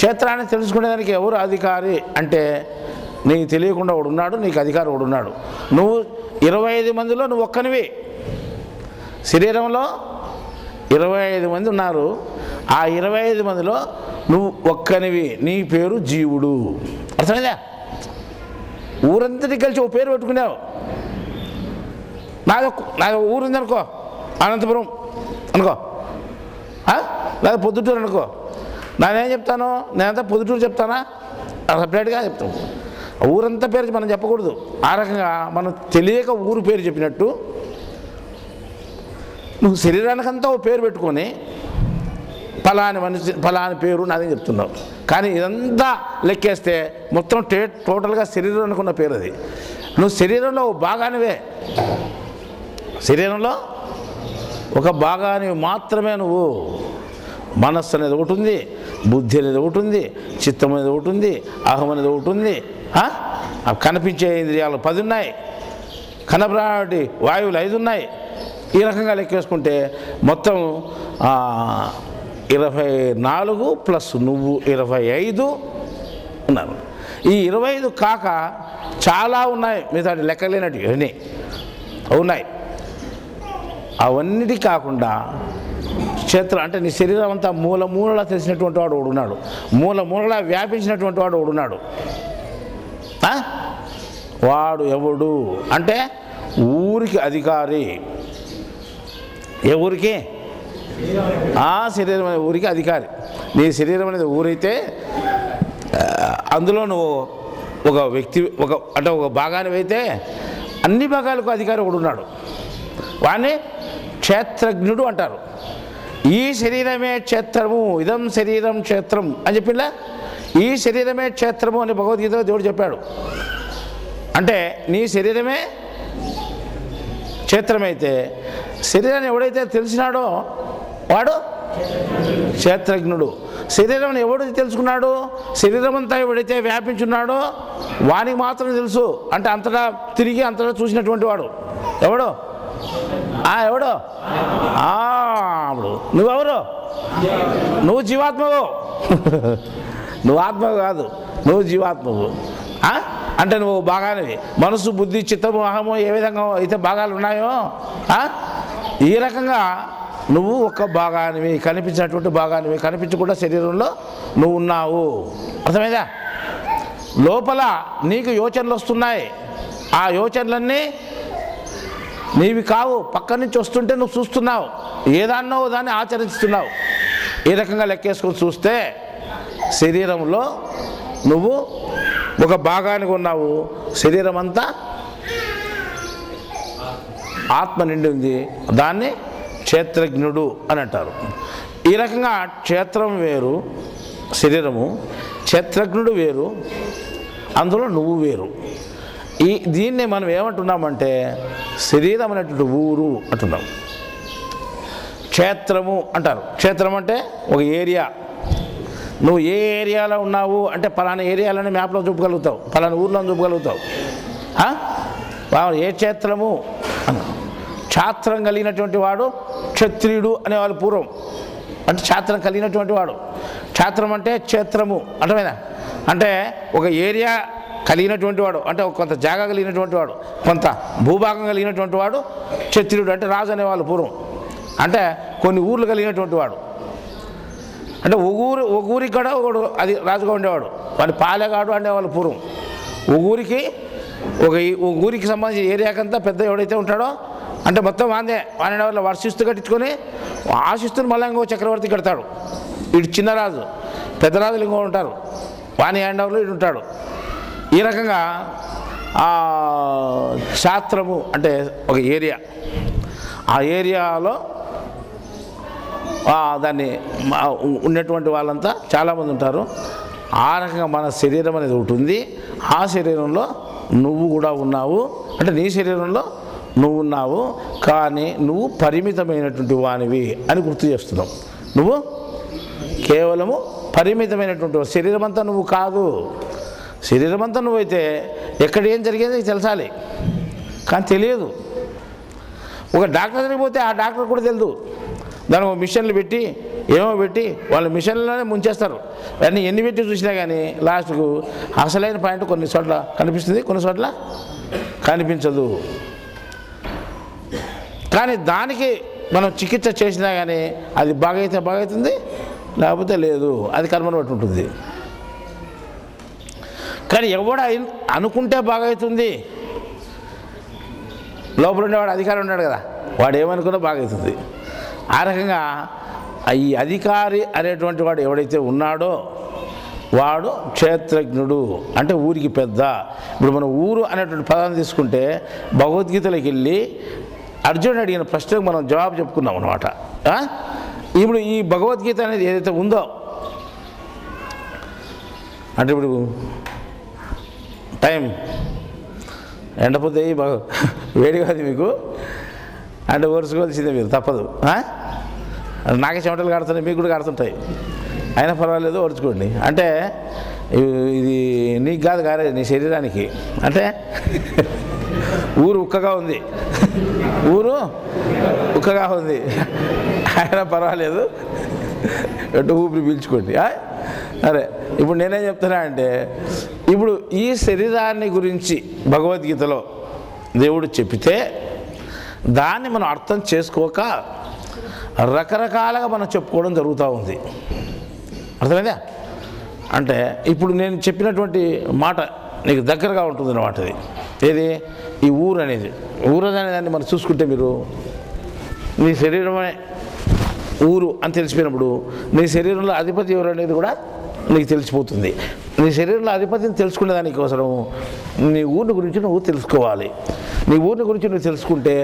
క్షేత్రాన్ని తెలుసుకునేదానికి ఎవరు అధికారి అంటే నీకు తెలియకుండా వాడు ఉన్నాడు, నీకు అధికారి వాడు ఉన్నాడు. నువ్వు 25 మందిలో నువ్వు ఒక్కనివి. శరీరంలో 25 మంది ఉన్నారు, ఆ 25 మందిలో నువ్వు ఒక్కనివి. నీ పేరు జీవుడు. అర్థమైందా? ఊరంతటి కలిసి ఒక పేరు పెట్టుకున్నావు. నాది ఊరు ఉందనుకో, అనంతపురం అనుకో, లేదా పొద్దుటూరు అనుకో. నేనేం చెప్తాను? నేనంతా పొద్దుటూరు చెప్తానా? సపరేట్గా చెప్తాను. ఊరంత పేరు మనం చెప్పకూడదు. ఆ రకంగా మనం తెలియక ఊరు పేరు చెప్పినట్టు నువ్వు శరీరానికంతా ఓ పేరు పెట్టుకొని ఫలాని మనిషి ఫలాని పేరు నాదని చెప్తున్నావు. కానీ ఇదంతా లెక్కేస్తే మొత్తం టోటల్గా శరీరం అనుకున్న పేరు అది. నువ్వు శరీరంలో ఓ భాగానివే, శరీరంలో ఒక భాగాన్ని మాత్రమే నువ్వు. మనస్సు అనేది ఒకటి ఉంది, బుద్ధి అనేది ఒకటి ఉంది, చిత్తం అనేది ఒకటి ఉంది, అహం అనేది ఒకటి ఉంది. కనిపించే ఇంద్రియాలు 10 ఉన్నాయి, కనబడే వాయువులు 5 ఉన్నాయి. ఈ రకంగా లెక్కేసుకుంటే మొత్తం 24 ప్లస్ నువ్వు 25 ఉన్నారు. ఈ 25 కాక చాలా ఉన్నాయి, మిగతా లెక్కలేనట్టు ఇవన్నీ ఉన్నాయి. అవన్నిటి కాకుండా క్షేత్రం అంటే నీ శరీరం అంతా మూల మూలలా తెలిసినటువంటి వాడు ఓడున్నాడు, మూల మూలలా వ్యాపించినటువంటి వాడు ఓడున్నాడు. వాడు ఎవడు అంటే ఊరికి అధికారి. ఎవరికి? ఆ శరీరం అనే ఊరికి అధికారి. నీ శరీరం అనేది ఊరైతే అందులో నువ్వు ఒక వ్యక్తి, ఒక అంటే ఒక భాగానికి అయితే అన్ని భాగాలకు అధికారి ఓడున్నాడు. వాణ్ణి క్షేత్రజ్ఞుడు అంటారు. ఈ శరీరమే క్షేత్రము, ఇదం శరీరం క్షేత్రం అని చెప్పిందా? ఈ శరీరమే క్షేత్రము అని భగవద్గీతలో దేవుడు చెప్పాడు. అంటే నీ శరీరమే క్షేత్రమైతే శరీరాన్ని ఎవడైతే తెలిసినాడో వాడు క్షేత్రజ్ఞుడు. శరీరం ఎవడైతే తెలుసుకున్నాడు, శరీరం అంతా ఎవడైతే వ్యాపించున్నాడో వానికి మాత్రం తెలుసు. అంటే అంతటా తిరిగి అంతటా చూసినటువంటి వాడు ఎవడు? ఎవడు? అప్పుడు నువ్వెవరు? నువ్వు జీవాత్మవు. నువ్వు ఆత్మవు కాదు, నువ్వు జీవాత్మవు. అంటే నువ్వు భాగానివి. మనసు, బుద్ధి, చిత్తము, అహము ఏ విధంగా అయితే భాగాలు ఉన్నాయో ఈ రకంగా నువ్వు ఒక్క భాగానివి, కనిపించినటువంటి భాగానివి. కనిపించకుండా శరీరంలో నువ్వు ఉన్నావు. అర్థమైందా? లోపల నీకు యోచనలు వస్తున్నాయి. ఆ యోచనలన్నీ నీవి కావు, పక్క నుంచి వస్తుంటే నువ్వు చూస్తున్నావు, ఏదాన్నో దాన్ని ఆచరిస్తున్నావు. ఈ రకంగా లెక్కేసుకొని చూస్తే శరీరంలో నువ్వు ఒక భాగానికి ఉన్నావు. శరీరం అంతా ఆత్మ నిండి ఉంది, దాన్ని క్షేత్రజ్ఞుడు అని అంటారు. ఈ రకంగా క్షేత్రం వేరు, శరీరము క్షేత్రజ్ఞుడు వేరు, అందులో నువ్వు వేరు. ఈ దీన్నే మనం ఏమంటున్నామంటే శరీరం అనేటువంటి ఊరు అంటున్నాం. క్షేత్రము అంటారు. క్షేత్రం అంటే ఒక ఏరియా. నువ్వు ఏ ఏరియాలో ఉన్నావు అంటే పలానా ఏరియాలోనే మ్యాప్లో చూపగలుగుతావు, పలానా ఊర్లో చూపగలుగుతావు. ఏ క్షేత్రము అన్న ఛాత్రం కలిగినటువంటి వాడు క్షత్రియుడు అనేవాళ్ళు పూర్వం. అంటే ఛాత్రం కలిగినటువంటి వాడు. ఛాత్రం అంటే క్షేత్రము అర్థమైనా? అంటే ఒక ఏరియా కలిగినటువంటి వాడు, అంటే కొంత జాగా కలిగినటువంటి వాడు, కొంత భూభాగం కలిగినటువంటి వాడు క్షత్రియుడు. అంటే రాజు అనేవాళ్ళు పూర్వం. అంటే కొన్ని ఊర్లు కలిగినటువంటి వాడు. అంటే ఒక ఊరికి కూడా ఒకడు అది రాజుగా ఉండేవాడు, వాడి పాలెగాడు అనేవాళ్ళు పూర్వం. ఒక ఊరికి సంబంధించిన ఏరియాకంతా పెద్ద ఎవడైతే ఉంటాడో అంటే మొత్తం వాందే. వాని వాళ్ళ వాడు శిస్తు కట్టించుకొని ఆ శిస్తుని మళ్ళీ ఇంకో చక్రవర్తి కడతాడు. ఇటు చిన్న రాజు, పెద్ద రాజులు ఇంకో ఉంటారు, వాని హ్యాండ్ ఓవర్లో ఇటు ఉంటాడు. ఈ రకంగా క్షేత్రము అంటే ఒక ఏరియా. ఆ ఏరియాలో దాన్ని ఉన్నటువంటి వాళ్ళంతా చాలామంది ఉంటారు. ఆ రకంగా మన శరీరం అనేది ఒకటి ఉంది. ఆ శరీరంలో నువ్వు కూడా ఉన్నావు. అంటే నీ శరీరంలో నువ్వు ఉన్నావు, కానీ నువ్వు పరిమితమైనటువంటి వానివి అని గుర్తు చేస్తున్నావు. నువ్వు కేవలము పరిమితమైనటువంటి, శరీరం అంతా నువ్వు కాదు. శరీరం అంతా నువ్వైతే ఎక్కడ ఏం జరిగేది తెలిసాలి, కానీ తెలియదు. ఒక డాక్టర్ జరిగిపోతే ఆ డాక్టర్ కూడా తెలియదు. దానికి మిషన్లు పెట్టి ఏమో పెట్టి వాళ్ళు మిషన్లలోనే ముంచేస్తారు. అన్నీ ఎన్ని పెట్టి చూసినా కానీ లాస్ట్కు అసలైన పాయింట్ కొన్ని చోట్ల కనిపిస్తుంది, కొన్ని చోట్ల కనిపించదు. కానీ దానికి మనం చికిత్స చేసినా కానీ అది బాగైతే బాగవుతుంది, లేకపోతే లేదు. అది కర్మను బట్టి ఉంటుంది. కానీ ఎవడ అనుకుంటే బాగవుతుంది, లోపల ఉండేవాడు అధికారి ఉన్నాడు కదా, వాడు ఏమనుకున్నా బాగవుతుంది. ఆ రకంగా ఈ అధికారి అనేటువంటి వాడు ఎవడైతే ఉన్నాడో వాడు క్షేత్రజ్ఞుడు అంటే ఊరికి పెద్ద. ఇప్పుడు మనం ఊరు అనేటువంటి పదాన్ని తీసుకుంటే భగవద్గీతలోకి వెళ్ళి అర్జునుడు అడిగిన ప్రశ్నకు మనం జవాబు చెప్పుకున్నాం అన్నమాట. ఇప్పుడు ఈ భగవద్గీత అనేది ఏదైతే ఉందో అంటే ఇప్పుడు టైం ఎండపోతే వేడి కాదు మీకు, అంటే ఓర్చుకోవాల్సిందే మీరు, తప్పదు. నాకే చెమటలు కాడుతున్నాయి, మీకు కూడా కాడుతుంటాయి, అయినా పర్వాలేదు ఓర్చుకోండి. అంటే ఇది నీకు కాదు కాలేదు, నీ శరీరానికి. అంటే ఊరు ఉక్కగా ఉంది, అయినా పర్వాలేదు, ఎటు ఊపిరి పీల్చుకోండి. అరే ఇప్పుడు నేనేం చెప్తున్నా అంటే ఇప్పుడు ఈ శరీరాన్ని గురించి భగవద్గీతలో దేవుడు చెప్పితే దాన్ని మనం అర్థం చేసుకోక రకరకాలుగా మనం చెప్పుకోవడం జరుగుతూ ఉంది. అర్థమైందా? అంటే ఇప్పుడు నేను చెప్పినటువంటి మాట నీకు దగ్గరగా ఉంటుంది అన్నమాట. అది ఏది? ఈ ఊరు అనేది, ఊరు అనే దాన్ని మనం చూసుకుంటే మీరు మీ శరీరమే ఊరు అని తెలిసిపోయినప్పుడు నీ శరీరంలో అధిపతి ఎవరు అనేది కూడా నీకు తెలిసిపోతుంది. నీ శరీరంలో అధిపతిని తెలుసుకునే దానికోసం నీ ఊరిని గురించి నువ్వు తెలుసుకోవాలి. నీ ఊరిని గురించి నువ్వు తెలుసుకుంటే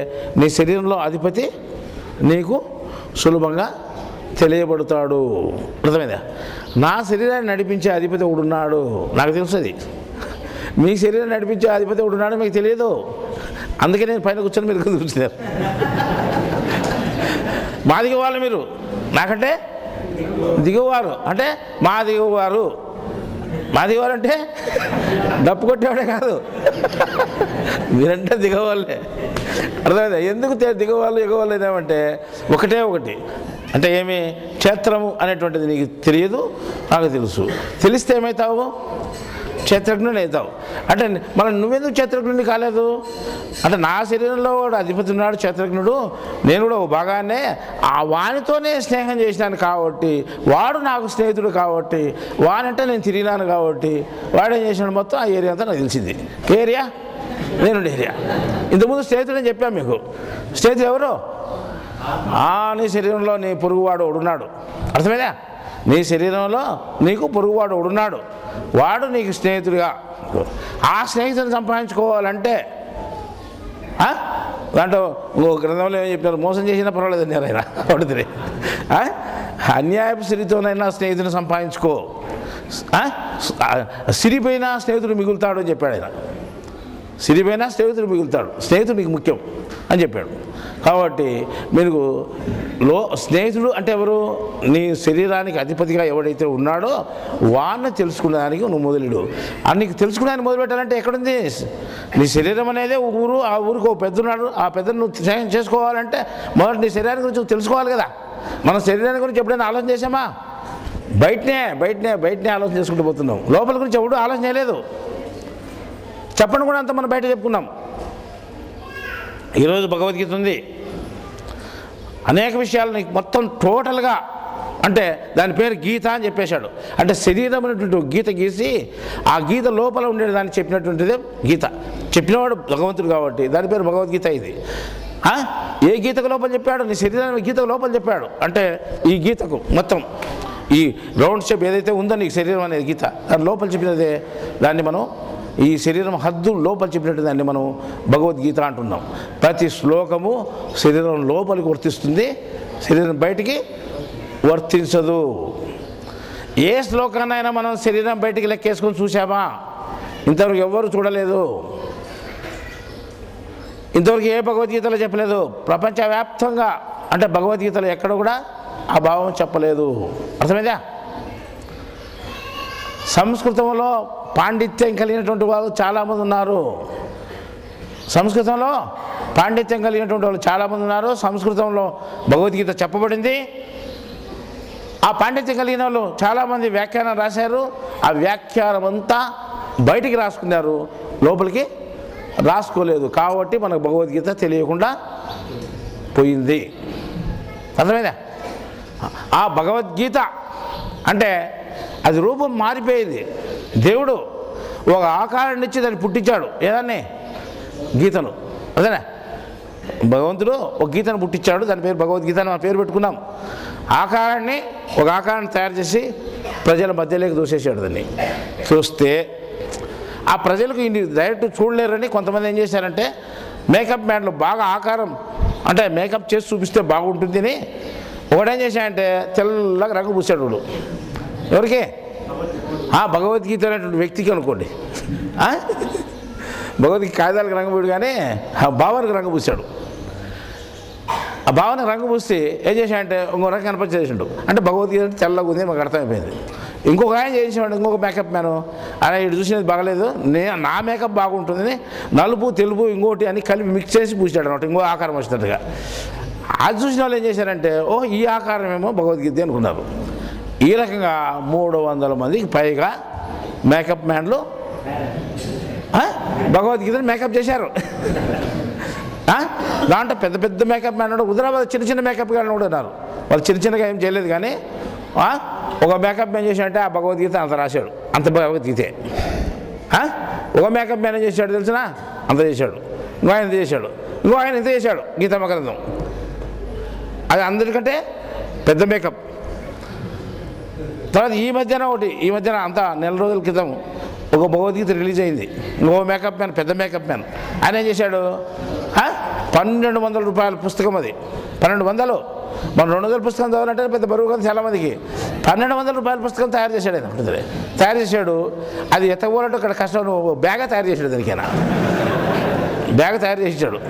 నీ శరీరంలో అధిపతి నీకు సులభంగా తెలియబడతాడు. అర్థమైందా? నా శరీరాన్ని నడిపించే అధిపతి ఒకడున్నాడు, నాకు తెలుస్తుంది. మీ శరీరాన్ని నడిపించే అధిపతి ఒకడున్నాడు, మీకు తెలియదు. అందుకే నేను పైన కూర్చొని మీరు కూర్చున్నారు. మా దిగువారు మీరు, నాకంటే దిగువారు. అంటే మా దిగువారు అంటే డప్పు కొట్టేవాడే కాదు, మీరంటే దిగవాళ్ళే. అర్థమైందా? ఎందుకు దిగవాళ్ళు ఎగవాళ్ళు ఏదేమంటే ఒకటే ఒకటి, అంటే ఏమి క్షేత్రము అనేటువంటిది నీకు తెలియదు, నాకు తెలుసు. తెలిస్తే ఏమవుతావు? క్షేత్రజ్ఞుని అవుతావు. అంటే మనం నువ్వెందుకు క్షేత్రజ్ఞుని కాలేదు అంటే నా శరీరంలో కూడా అధిపతి ఉన్నాడు క్షేత్రజ్ఞుడు, నేను కూడా బాగానే ఆ వానితోనే స్నేహం చేసినాను కాబట్టి, వాడు నాకు స్నేహితుడు కాబట్టి, వానంటే నేను తిరిగినాను కాబట్టి, వాడేం చేసినాడు మొత్తం ఆ ఏరియా అంతా నాకు తెలిసింది. ఏరియా నేనుండే ఏరియా. ఇంతకుముందు స్నేహితుడు అని చెప్పాను మీకు. స్నేహితుడు ఎవరు? నీ శరీరంలో నీ పొరుగువాడు ఒకడున్నాడు. అర్థమైనా? నీ శరీరంలో నీకు పొరుగువాడు ఒకడున్నాడు, వాడు నీకు స్నేహితుడిగా. ఆ స్నేహితుని సంపాదించుకోవాలంటే దాంట్లో ఓ గ్రంథంలో ఏం చెప్పినారు? మోసం చేసినా పర్వాలేదు అన్నారు ఆయన, పడుతుంది. అన్యాయపు సిరితోనైనా స్నేహితుని సంపాదించుకో, సిరిపోయినా స్నేహితుడు మిగులుతాడు అని చెప్పాడు ఆయన. సిరిపోయినా స్నేహితుడు మిగులుతాడు, స్నేహితుడు నీకు ముఖ్యం అని చెప్పాడు. కాబట్టి మీకు స్నేహితుడు అంటే ఎవరు? నీ శరీరానికి అధిపతిగా ఎవడైతే ఉన్నాడో వాడిని తెలుసుకునేదానికి నువ్వు మొదలుడు. అది నీకు తెలుసుకునేదాన్ని మొదలుపెట్టాలంటే ఎక్కడుంది? నీ శరీరం అనేదే ఊరు, ఆ ఊరికి ఓ పెద్ద ఉన్నాడు, ఆ పెద్దను నువ్వు స్నేహం చేసుకోవాలంటే మొదటి నీ శరీరాన్ని గురించి నువ్వు తెలుసుకోవాలి కదా. మన శరీరాన్ని గురించి ఎప్పుడైనా ఆలోచన చేసామా? బయటనే ఆలోచన చేసుకుంటూ పోతున్నాం, లోపల గురించి ఎవడు ఆలోచన చేయలేదు. చెప్పండి కూడా అంతా మనం బయట చెప్పుకున్నాం. ఈరోజు భగవద్గీత ఉంది, అనేక విషయాలు నీకు మొత్తం టోటల్గా, అంటే దాని పేరు గీత అని చెప్పేశాడు. అంటే శరీరం అనేటువంటి గీత గీసి ఆ గీత లోపల ఉండే దాన్ని చెప్పినటువంటిదే గీత. చెప్పినవాడు భగవంతుడు కాబట్టి దాని పేరు భగవద్గీత. ఇది ఏ గీతకు లోపల చెప్పాడు? నీ శరీరాన్ని గీతకు లోపల చెప్పాడు. అంటే ఈ గీతకు మొత్తం ఈ రౌండ్ షేప్ ఏదైతే ఉందో నీకు శరీరం అనేది గీత, దాని లోపల చెప్పినదే దాన్ని మనం ఈ శరీరం హద్దు లోపల చెప్పినట్టు దాన్ని మనం భగవద్గీత అంటున్నాం. ప్రతి శ్లోకము శరీరం లోపలికి వర్తిస్తుంది, శరీరం బయటికి వర్తించదు. ఏ శ్లోకాన్నైనా మనం శరీరం బయటికి లెక్కేసుకొని చూసామా? ఇంతవరకు ఎవ్వరూ చూడలేదు. ఇంతవరకు ఏ భగవద్గీతలో చెప్పలేదు. ప్రపంచవ్యాప్తంగా అంటే భగవద్గీతలో ఎక్కడ కూడా ఆ భావం చెప్పలేదు. అర్థమైందా? సంస్కృతంలో పాండిత్యం కలిగినటువంటి వాళ్ళు చాలామంది ఉన్నారు. సంస్కృతంలో పాండిత్యం కలిగినటువంటి వాళ్ళు చాలామంది ఉన్నారు. సంస్కృతంలో భగవద్గీత చెప్పబడింది. ఆ పాండిత్యం కలిగిన వాళ్ళు చాలామంది వ్యాఖ్యానం రాశారు. ఆ వ్యాఖ్యానం అంతా బయటికి రాసుకున్నారు, లోపలికి రాసుకోలేదు. కాబట్టి మనకు భగవద్గీత తెలియకుండా పోయింది. అర్థమైందా? ఆ భగవద్గీత అంటే అది రూపం మారిపోయింది. దేవుడు ఒక ఆకారాన్ని ఇచ్చి దాన్ని పుట్టించాడు. ఏదాన్ని? గీతను. అదేనా? భగవంతుడు ఒక గీతను పుట్టించాడు, దాని పేరు భగవద్గీత అని మనం పేరు పెట్టుకున్నాం. ఆకారాన్ని ఒక ఆకారాన్ని తయారు చేసి ప్రజల మధ్యలోకి దూసేశాడుదని చూస్తే ఆ ప్రజలకు ఇన్ని డైరెక్ట్ చూడలేరని కొంతమంది ఏం చేశారంటే మేకప్ మ్యాన్లు బాగా ఆకారం అంటే మేకప్ చేసి చూపిస్తే బాగుంటుందని ఒకడేం చేశాడంటే తెల్లగా రంగు పూసాడు వాడు. ఎవరికి? భగవద్గీత అనేటువంటి వ్యక్తికి అనుకోండి. భగవద్గీత కాగితాలకు రంగు పూడు కానీ ఆ భావనకు రంగు పూసాడు. ఆ భావనకు రంగు పూసి ఏం చేశాడంటే ఇంకో రంగు కనపరిచేసిండు. అంటే భగవద్గీత అంటే తెల్లగా ఉంది మాకు అర్థమైపోయింది. ఇంకొక ఆయన చేసేవాడు, ఇంకొక మేకప్ మ్యాను, అలా ఇటు చూసినది బాగలేదు, నా మేకప్ బాగుంటుందని నలుపు తెలుపు ఇంకోటి అని కలిపి మిక్స్ చేసి పూసాడు అనమాట. ఇంకో ఆకారం వచ్చినట్టుగా అది చూసిన వాళ్ళు ఏం చేశారంటే ఓహ్ ఈ ఆకారమేమో భగవద్గీత అనుకున్నారు. ఈ రకంగా 300 మందికి పైగా మేకప్ మ్యాన్లు భగవద్గీతను మేకప్ చేశారు. దాంట్లో పెద్ద పెద్ద మేకప్ మ్యాన్ హుదరాబాద్ చిన్న చిన్న మేకప్ మ్యాన్లు కూడా ఉన్నారు. వాళ్ళు చిన్న చిన్నగా ఏం చేయలేదు కానీ ఒక మేకప్ మ్యాన్ చేశాడంటే ఆ భగవద్గీత అంత రాశాడు, అంత భగవద్గీతే. ఒక మేకప్ మ్యాన్ ఏం చేశాడు తెలిసిన అంత చేశాడు, ఇంకో ఆయన ఇంత చేశాడు, ఇంకో ఆయన ఇంత చేశాడు గీతమ్మ గ్రంథం. అది అందరికంటే పెద్ద మేకప్. తర్వాత ఈ మధ్యన అంత నెల రోజుల క్రితం ఒక భగవద్గీత రిలీజ్ అయింది. ఇంకో మేకప్ మ్యాన్, పెద్ద మేకప్ మ్యాన్, ఆయన ఏం చేశాడు ₹1200 పుస్తకం. అది $1200, మనం ₹200 పుస్తకం చదవాలంటే పెద్ద బరువు కదా చాలామందికి. ₹1200 పుస్తకం తయారు చేశాడు ఆయన. తయారు చేశాడు, అది ఎత్తపోలంటే ఇక్కడ కష్టం. బ్యాగ్ తయారు చేశాడు, దానికైనా బ్యాగ్ తయారు చేసాడు.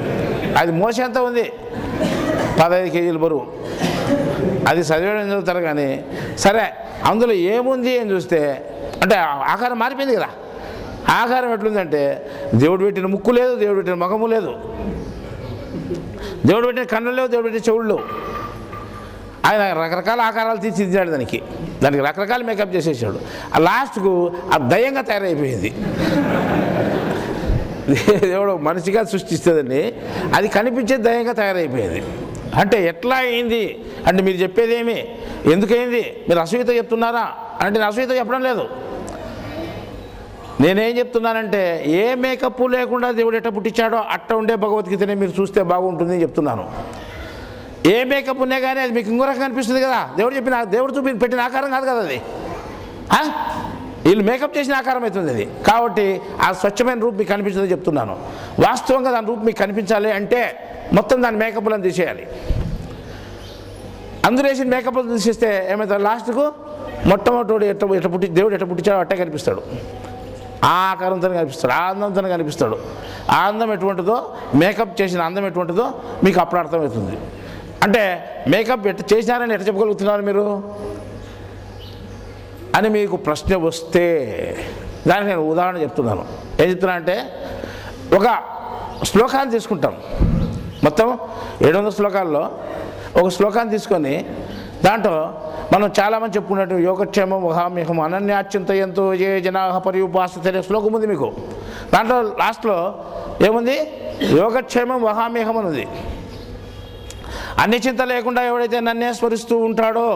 అది మోసేంత ఉంది, 15 కేజీల బరువు. అది చదివేయడం చదువుతారు కానీ సరే అందులో ఏముంది అని చూస్తే అంటే ఆకారం మారిపోయింది కదా. ఆకారం ఎట్లుందంటే దేవుడు పెట్టిన ముక్కు లేదు, దేవుడు పెట్టిన ముఖము లేదు, దేవుడు పెట్టిన కన్నులు లేవు, దేవుడు పెట్టిన చెవుళ్ళు లేవు. ఆయన రకరకాల ఆకారాలు తీర్చిదిద్దాడు, దానికి రకరకాల మేకప్ చేసేసాడు. ఆ లాస్ట్కు ఆ దయ్యంగా తయారైపోయింది. దేవుడు మనిషిగా సృష్టిస్తుందండి, అది కనిపించే దయ్యంగా తయారైపోయింది. అంటే ఎట్లా అయింది అంటే మీరు చెప్పేదేమి, ఎందుకైంది, మీరు అసూయత చెప్తున్నారా అంటే నేను అసూయత చెప్పడం లేదు. నేనేం చెప్తున్నానంటే ఏ మేకప్ లేకుండా దేవుడు ఎట్ట పుట్టించాడో అట్ట ఉండే భగవద్గీతనే మీరు చూస్తే బాగుంటుంది అని చెప్తున్నాను. ఏ మేకప్ ఉన్నా కానీ అది మీకు ఇంకో రకంగా అనిపిస్తుంది కదా. దేవుడు చూపి పెట్టిన ఆకారం కాదు కదా అది, వీళ్ళు మేకప్ చేసిన ఆకారం అవుతుంది అది. కాబట్టి ఆ స్వచ్ఛమైన రూపు మీకు కనిపించదని చెప్తున్నాను. వాస్తవంగా దాని రూపు మీకు కనిపించాలి అంటే మొత్తం దాని మేకప్లను తీసేయాలి. అందరూ వేసిన మేకప్లు తీసేస్తే ఏమవుతారు, లాస్ట్కు మొట్టమొదటి దేవుడు ఎట్ట పుట్టించాడో అట్టే కనిపిస్తాడు. ఆ ఆకారంతో కనిపిస్తాడు, ఆ అందంతో కనిపిస్తాడు. ఆ అందం ఎటువంటిదో, మేకప్ చేసిన అందం ఎటువంటిదో మీకు అప్పుడు అర్థమవుతుంది. అంటే మేకప్ ఎట్ట చేసినారని ఎట్ట చెప్పగలుగుతున్నారు మీరు అని మీకు ప్రశ్న వస్తే దానికి నేను ఉదాహరణ చెప్తున్నాను. ఏం చెప్తున్నా అంటే ఒక శ్లోకాన్ని తీసుకుంటాం, మొత్తం 700 శ్లోకాల్లో ఒక శ్లోకాన్ని తీసుకొని దాంట్లో మనం చాలామంది చెప్పుకున్నట్టు యోగక్షేమం మహామ్యహం అనన్యాచింతయంతో ఏ జనాహ పర్యుపాసతే అనే శ్లోకం ఉంది మీకు. దాంట్లో లాస్ట్లో ఏముంది, యోగక్షేమం మహామ్యహం అనుంది. అన్ని చింత లేకుండా ఎవడైతే నన్నే స్మరిస్తూ ఉంటాడో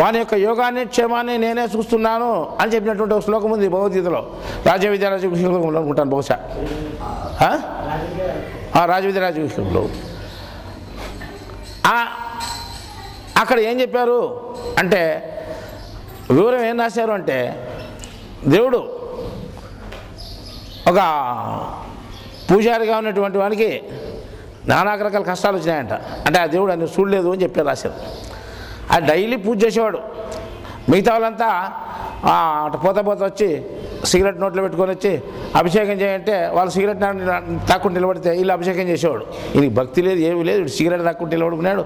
వాని యొక్క యోగాన్ని క్షేమాన్ని నేనే చూస్తున్నాను అని చెప్పినటువంటి ఒక శ్లోకం ఉంది భగవద్గీతలో. రాజ విద్యారాజ శ్లోకంలో అనుకుంటాను, బహుశా రాజ విద్యారాజ శ్లోకంలో. అక్కడ ఏం చెప్పారు అంటే వివరం ఏం రాశారు అంటే దేవుడు ఒక పూజారిగా ఉన్నటువంటి వానికి నానా రకాల కష్టాలు వచ్చినాయంట. అంటే ఆ దేవుడు ఆయన చూడలేదు అని చెప్పి రాశారు. ఆ డైలీ పూజ చేసేవాడు, మిగతా వాళ్ళంతా అటు పోతా వచ్చి సిగరెట్ నోట్లో పెట్టుకొని వచ్చి అభిషేకం చేయంటే వాళ్ళు సిగరెట్ తాక్కుంటూ నిలబడితే వీళ్ళు అభిషేకం చేసేవాడు. ఈయనకి భక్తి లేదు, ఏమీ లేదు, వీడు సిగరెట్ తాక్కుంటూ నిలబడుకున్నాడు.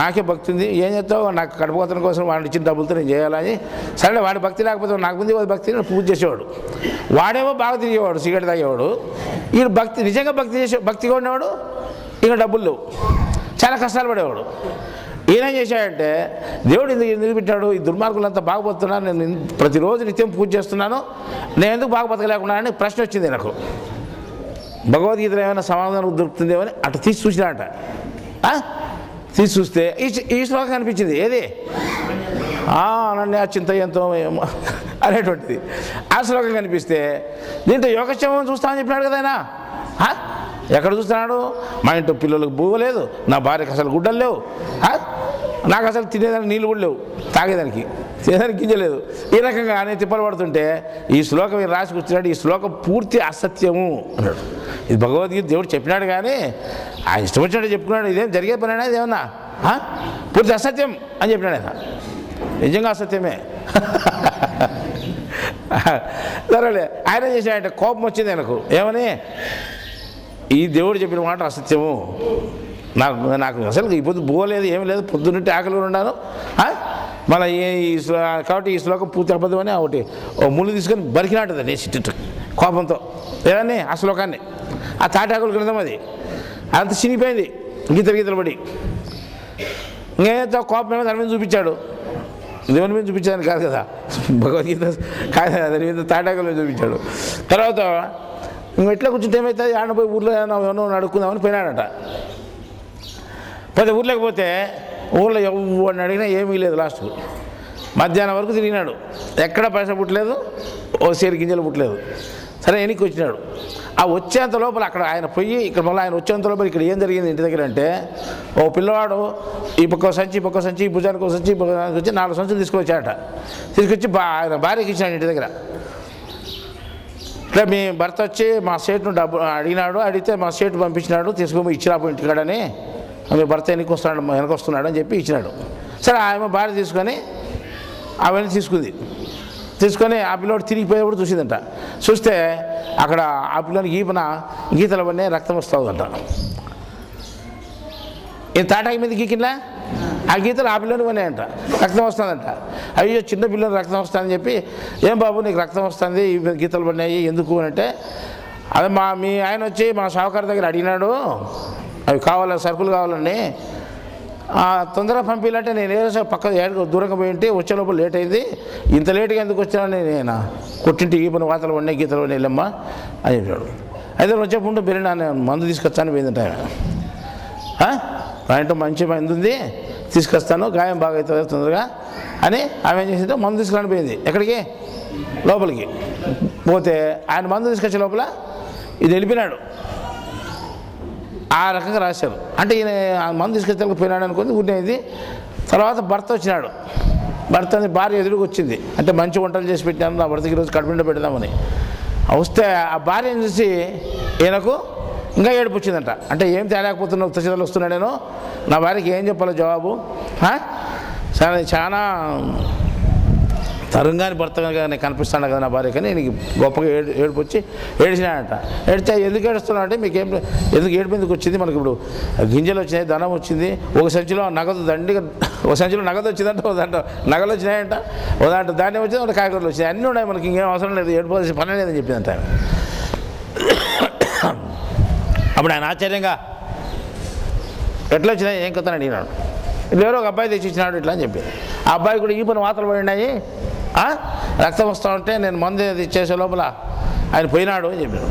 నాకే భక్తి ఉంది, ఏం చేస్తావు, నాకు కడుపుకోతన కోసం వాడిని ఇచ్చిన డబ్బులతో నేను చేయాలని. సరే వాడి భక్తి లేకపోతే నాకు ముందు వాడి భక్తి పూజ చేసేవాడు. వాడేమో బాగా తిరిగేవాడు, సిగరెట్ తాగేవాడు. వీడు భక్తి నిజంగా భక్తిగా ఉండేవాడు, ఇంకా డబ్బులు లేవు, చాలా కష్టాలు పడేవాడు. ఈయనేం చేశాడంటే దేవుడు ఎందుకు పెట్టాడు, ఈ దుర్మార్గులంతా బాగుపడుతున్నాను, నేను ప్రతిరోజు నిత్యం పూజ చేస్తున్నాను, నేను ఎందుకు బాగుపతకలేకున్నానని ప్రశ్న వచ్చింది నాకు. భగవద్గీతలో ఏమైనా సమాధానం దొరుకుతుందేమో అని అటు తీసి చూసినాడట. తీసి చూస్తే ఈ శ్లోకం అనిపించింది, ఏది అనన్య చింతయంతో అనేటువంటిది. ఆ శ్లోకం కనిపిస్తే దీంతో యోగక్షేమం చూస్తామని చెప్పినాడు కదా ఆయన. ఎక్కడ చూస్తున్నాడు, మా ఇంట్లో పిల్లలకు బువ్వ లేదు, నా భార్యకు అసలు గుడ్డలు లేవు, నాకు అసలు తినేదానికి నీళ్ళు కూడా లేవు, తాగేదానికి తినేదానికి గింజలేదు. ఈ రకంగా ఆయన తిప్పలు పడుతుంటే ఈ శ్లోకం మీరు రాసి కూర్చున్నాడు, ఈ శ్లోకం పూర్తి అసత్యము అన్నాడు. ఇది భగవద్గీత దేవుడు చెప్పినాడు కానీ ఆయన ఇష్టం వచ్చినట్టు చెప్పుకున్నాడు. ఇదేం జరిగే పని అనేది ఏమన్నా పూర్తి అసత్యం అని చెప్పినాడు ఆయన. నిజంగా అసత్యమే. సరేలే ఆయన చేశాడంటే కోపం వచ్చింది ఆయనకు, ఏమని ఈ దేవుడు చెప్పిన మాట అసత్యము, నాకు అసలు ఈ పొద్దు పోలేదు ఏమి లేదు, పొద్దున్నే ఆకలి ఉన్నాను మళ్ళీ కాబట్టి ఈ శ్లోకం పూర్తి అబద్ధం అని ఒకటి ముళ్ళు తీసుకొని బరికినాటదండి సిట్టు కోపంతో. ఏమని ఆ శ్లోకాన్ని ఆ తాటాకులు క్రితం అది అంత చినిగిపోయింది గీతలు పడి. ఇంకేదో కోపం ఏమో దాని మీద చూపించాడు, దేవుని మీద చూపించాను కాదు కదా, భగవద్గీత కాదు కదా, దాని మీద తాటాకుల మీద చూపించాడు. తర్వాత ఇంక ఎట్లా కూర్చుంటే ఏమవుతుంది, ఆడ పోయి ఊళ్ళో ఏమో అడుక్కుందామని పోయినాడట. పోతే ఊర్లోకి పోతే ఊళ్ళో ఎవరిని అడిగినా ఏమీ లేదు. లాస్ట్ మధ్యాహ్నం వరకు తిరిగినాడు, ఎక్కడ పైసా పుట్టలేదు, ఓ సేరు గింజలు పుట్టలేదు. సరే వెనక్కి వచ్చినాడు. ఆ వచ్చేంత లోపల అక్కడ ఆయన పోయి ఇక్కడ మళ్ళీ ఆయన వచ్చేంత లోపల ఇక్కడ ఏం జరిగింది ఇంటి దగ్గర అంటే, ఓ పిల్లవాడు ఈ పక్క సంచి ఈ పక్క సంచి భుజానికి ఒక సంచి భుజానికి వచ్చి 4 సంచులు తీసుకొచ్చాడట. తీసుకొచ్చి ఆయన భార్యకి ఇచ్చినాడు ఇంటి దగ్గర. ఇట్లా మీ భర్త వచ్చి మా సేటును డబ్బు అడిగినాడు, అడిగితే మా సేటు పంపించినాడు తీసుకొని ఇచ్చిరాపో ఇంటికాడని, మీ భర్త వెనకొస్తున్నాడు అని చెప్పి ఇచ్చినాడు. సరే ఆమె భార్య తీసుకొని అవన్నీ తీసుకుంది. తీసుకొని ఆ పిల్లోడు తిరిగిపోయేప్పుడు చూసిందంట. చూస్తే అక్కడ ఆ పిల్లని గీపన గీతల వల్లే రక్తం వస్తుందంట. ఈ తాటాకి మీద గీకిలా ఆ గీతలు ఆ పిల్లని ఉన్నాయంట, రక్తం వస్తుందంట. అయ్యో చిన్న పిల్లలు రక్తం వస్తుందని చెప్పి, ఏం బాబు నీకు రక్తం వస్తుంది ఈ గీతలు పడినాయి ఎందుకు అని అంటే, అదే మీ ఆయన వచ్చి మా షావుకారు దగ్గర అడిగినాడు అవి కావాల సరుకులు కావాలని, తొందరగా పంపించాలంటే నేను ఏదో పక్క దూరంగా పోయింటే వచ్చే లోపల లేట్ అయింది, ఇంత లేట్గా ఎందుకు వచ్చానని నేను కొట్టింటి ఈ పని వాతలు ఉన్నాయి గీతలు ఉన్నాయి వెళ్ళమ్మా అని చెప్పాడు. అయితే వచ్చేప్పుడు బిర్యానీ నేను మందు తీసుకొస్తాను పోయిందంట ఆమె. ఆయనతో మంచి మందు ఉంది తీసుకొస్తాను గాయం బాగా అవుతుంది తొందరగా అని ఆమె ఏం చేసిందో మందు తీసుకురాని పోయింది ఎక్కడికి లోపలికి. పోతే ఆయన మందు తీసుకొచ్చే లోపల ఇది వెళ్ళిపోయినాడు. ఆ రకంగా రాశారు అంటే ఈయన మందు తీసుకెళ్ళి పోయినాడు అనుకుంది ఉండేది. తర్వాత భర్త వచ్చినాడు, భర్త భార్య ఎదురుకు వచ్చింది అంటే మంచి వంటలు చేసి పెట్టినాను నా భర్తకి ఈరోజు కడుపుండ పెడదామని వస్తే ఆ భార్యను చూసి ఈయనకు ఇంకా ఏడుపు వచ్చిందంట. అంటే ఏం తేలేకపోతున్నా ఉత్తచేతలు వస్తున్నాడు నేను, నా భార్యకి ఏం చెప్పాలో జవాబు, సరే చాలా తరుణ్గాని భర్తగా నేను కనిపిస్తాను కదా నా భార్య కానీ నీకు గొప్పగా ఏడుపు వచ్చి ఏడిచినాడంట. ఏడితే ఎందుకు ఏడుస్తున్నావు అంటే మీకేం ఎందుకు ఏడుపు వచ్చింది, మనకి ఇప్పుడు గింజలు వచ్చినాయి ధనం వచ్చింది, ఒక సంచిలో నగదు దండిగా ఒక సంచిలో నగదు వచ్చిందంట, ఉదాంట నగలు వచ్చినాయంట, ఉదాంట ధాన్యం వచ్చింది, ఒక కాయగూరలు వచ్చినాయి, అన్నీ ఉన్నాయి మనకి ఇంకేం అవసరం లేదు ఏడుపు పని లేదని చెప్పిందంట. అప్పుడు ఆయన ఆశ్చర్యంగా ఎట్లా వచ్చినాయి ఏం కొత్త అడిగినాడు. ఎవరో ఒక అబ్బాయి తెచ్చి ఇచ్చినాడు ఇట్లా అని చెప్పి ఆ అబ్బాయి కూడా ఈ పని వాతలు పడినాయి రక్తం వస్తూ ఉంటే నేను మందు ఇచ్చేసే లోపల ఆయన పోయినాడు అని చెప్పాడు.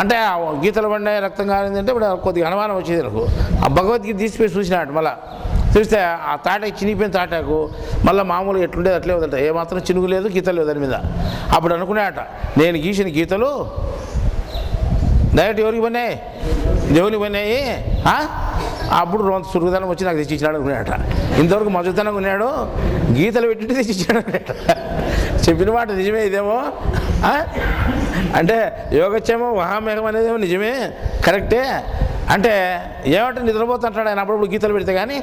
అంటే గీతలు పడినాయి రక్తం కానిందంటే ఇప్పుడు కొద్దిగా అనుమానం వచ్చేది నాకు. ఆ భగవద్గీత తీసిపోయి చూసినాడు మళ్ళీ, చూస్తే ఆ తాటకి చినిగిపోయిన తాటకు మళ్ళీ మామూలుగా ఎట్లుండేది అట్లే ఉందంట, ఏమాత్రం చినుగు లేదు గీతలు లేదు దాని మీద. అప్పుడు అనుకునేట నేను గీసిన గీతలు డైరెక్ట్ ఎవరికి పోయినాయి దేవునికి పోయినాయి, అప్పుడు సురుగుదనం వచ్చి నాకు తెచ్చిచ్చినాడు అనుకునేట, ఇంతవరకు మజుతనం ఉన్నాడు గీతలు పెట్టి తెచ్చిచ్చాడు అనేట. చెప్పిన మాట నిజమే ఇదేమో, అంటే యోగచ్చేమో మహామేఘం అనేదేమో నిజమే కరెక్టే. అంటే ఏమంటే నిద్రపోతుంటాడు ఆయన అప్పుడప్పుడు గీతలు పెడితే కానీ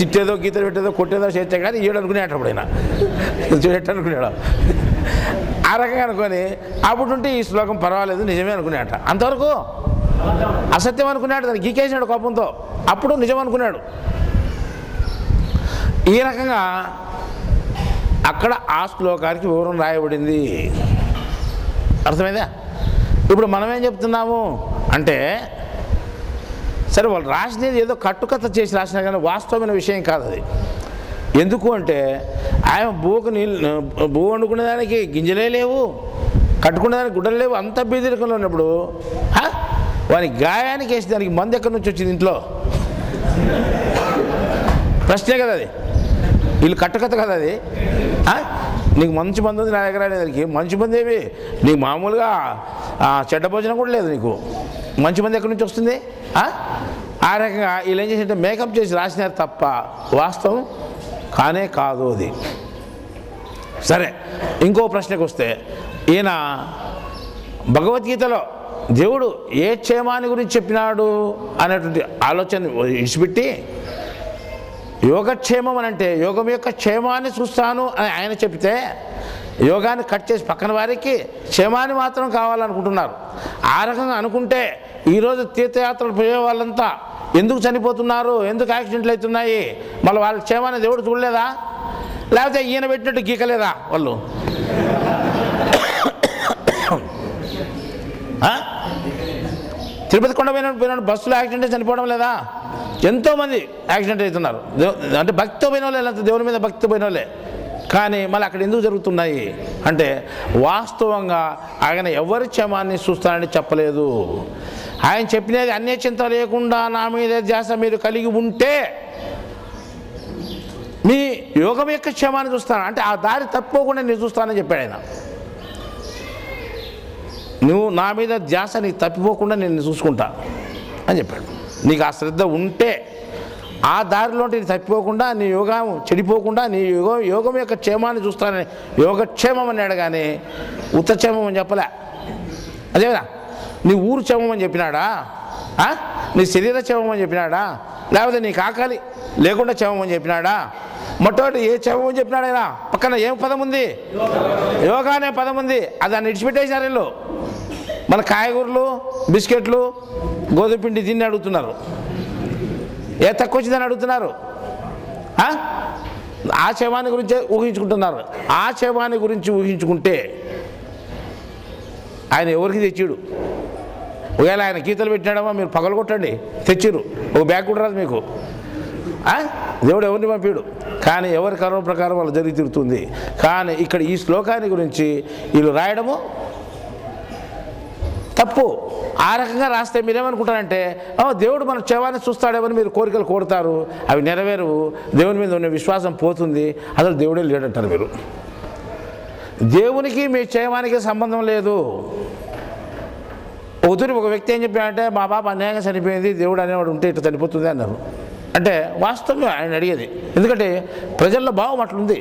తిట్టేదో గీతలు పెట్టేదో కొట్టేదో చేస్తే కానీ ఏడు అనుకునేట. అప్పుడు ఆయన చూడట అనుకునేడు ఆ రకంగా అనుకొని అప్పుడుంటే ఈ శ్లోకం పర్వాలేదు నిజమే అనుకునేట. అంతవరకు అసత్యం అనుకున్నాడు, దాన్ని గీకేసినాడు కోపంతో, అప్పుడు నిజం అనుకున్నాడు. ఈ రకంగా అక్కడ ఆ శ్లోకానికి వివరణ రాయబడింది, అర్థమైందా. ఇప్పుడు మనం ఏం చెప్తున్నాము అంటే సరే వాళ్ళు రాసినది ఏదో కట్టుకథ చేసి రాసినా కానీ వాస్తవమైన విషయం కాదు అది. ఎందుకు అంటే ఆయన భూ వండుకునేదానికి గింజలే లేవు, కట్టుకునేదానికి గుడ్డలు లేవు, అంత బీదరికంలో ఉన్నప్పుడు వాని గాయానికి వేసి దానికి మంది ఎక్కడి నుంచి వచ్చింది ఇంట్లో ప్రశ్నే కదా అది, వీళ్ళు కట్టుకథ కదా అది. నీకు మంచి మంది ఉంది నా దగ్గర అనేదానికి మంచి మంది ఏమి, నీకు మామూలుగా చెడ్డ భోజనం కూడా లేదు, నీకు మంచి మంది ఎక్కడి నుంచి వస్తుంది ఆ రకంగా వీళ్ళు ఏం చేసింటే మేకప్ చేసి రాసినారు తప్ప వాస్తవం కానే కాదు అది. సరే, ఇంకో ప్రశ్నకు వస్తే, ఈయన భగవద్గీతలో దేవుడు ఏ క్షేమాన్ని గురించి చెప్పినాడు అనేటువంటి ఆలోచన విడిచిపెట్టి యోగక్షేమం అని అంటే యోగం యొక్క క్షేమాన్ని చూస్తాను అని ఆయన చెప్తే యోగాన్ని కట్ చేసి పక్కన వారికి క్షేమాన్ని మాత్రం కావాలనుకుంటున్నారు. ఆ రకంగా అనుకుంటే ఈరోజు తీర్థయాత్రలు పోయే వాళ్ళంతా ఎందుకు చనిపోతున్నారు, ఎందుకు యాక్సిడెంట్లు అవుతున్నాయి, మళ్ళీ వాళ్ళ క్షేమాన్ని దేవుడు చూడలేదా, లేకపోతే ఈయన పెట్టినట్టు గీకలేదా వాళ్ళు? తిరుపతి కొండ పోయిన బస్సులో యాక్సిడెంట్ చనిపోవడం లేదా? ఎంతోమంది యాక్సిడెంట్ అవుతున్నారు. అంటే భక్తితో పోయిన వాళ్ళే, లేకపోతే దేవుని మీద భక్తితో పోయిన వాళ్ళే. కానీ మళ్ళీ అక్కడ ఎందుకు జరుగుతున్నాయి అంటే వాస్తవంగా ఆయన ఎవరి క్షేమాన్ని చూస్తానని చెప్పలేదు. ఆయన చెప్పినది అన్య చింత లేకుండా నా మీద ధ్యాస మీరు కలిగి ఉంటే మీ యోగం యొక్క క్షేమాన్ని చూస్తాను అంటే ఆ దారి తప్పుకోకుండా నేను చూస్తానని చెప్పాడు ఆయన. నువ్వు నా మీద ధ్యాస నీకు తప్పిపోకుండా నేను చూసుకుంటా అని చెప్పాడు. నీకు ఆ శ్రద్ధ ఉంటే ఆ దారిలో నీకు తప్పిపోకుండా, నీ యోగం చెడిపోకుండా, నీ యోగం యొక్క క్షేమాన్ని చూస్తానని యోగక్షేమం అన్నాడు. కానీ ఉత్తక్షేమం అని చెప్పలే. అదేవిధంగా నీ ఊరు క్షేమం అని చెప్పినాడా, నీ శరీర క్షేమం అని చెప్పినాడా, లేకపోతే నీకు ఆకలి లేకుండా క్షేమం అని చెప్పినాడా? మొట్టమొదటి ఏ క్షేమం అని చెప్పినాడు ఆయన? పక్కన ఏం పదం ఉంది? యోగా అనే పదం ఉంది. అది దాన్ని ఇడిచిపెట్టేశారు వీళ్ళు. మన కాయగూరలు, బిస్కెట్లు, గోధుమ పిండి దీన్ని అడుగుతున్నారు. ఏ తక్కువ వచ్చిందని అడుగుతున్నారు. ఆ క్షేమాన్ని గురించే ఊహించుకుంటున్నారు. ఆ క్షేమాన్ని గురించి ఊహించుకుంటే ఆయన ఎవరికి తెచ్చాడు? ఒకవేళ ఆయన గీతలు పెట్టినాడమా మీరు పగలగొట్టండి, తెచ్చిరు ఒక బ్యాగ్ కూడా రాదు మీకు. దేవుడు ఎవరిని పంపాడు? కానీ ఎవరి కర్మ ప్రకారం వాళ్ళు జరిగి తిరుగుతుంది. కానీ ఇక్కడ ఈ శ్లోకాన్ని గురించి వీళ్ళు రాయడము తప్పు. ఆ రకంగా రాస్తే మీరేమనుకుంటారంటే దేవుడు మన క్షేమాన్ని చూస్తాడేమని మీరు కోరికలు కోరుతారు, అవి నెరవేరవు, దేవుని మీద ఉన్న విశ్వాసం పోతుంది, అసలు దేవుడే లేడంటారు మీరు. దేవునికి మీ క్షేమానికి సంబంధం లేదు. ఒకతూరి ఒక వ్యక్తి ఏం చెప్పాడంటే మా బాబా అన్యాయంగా చనిపోయింది, దేవుడు అనేవాడు ఉంటే ఇట్లా చనిపోతుంది అన్నారు. అంటే వాస్తవం ఆయన అడిగేది, ఎందుకంటే ప్రజల్లో భావం అట్లుంది.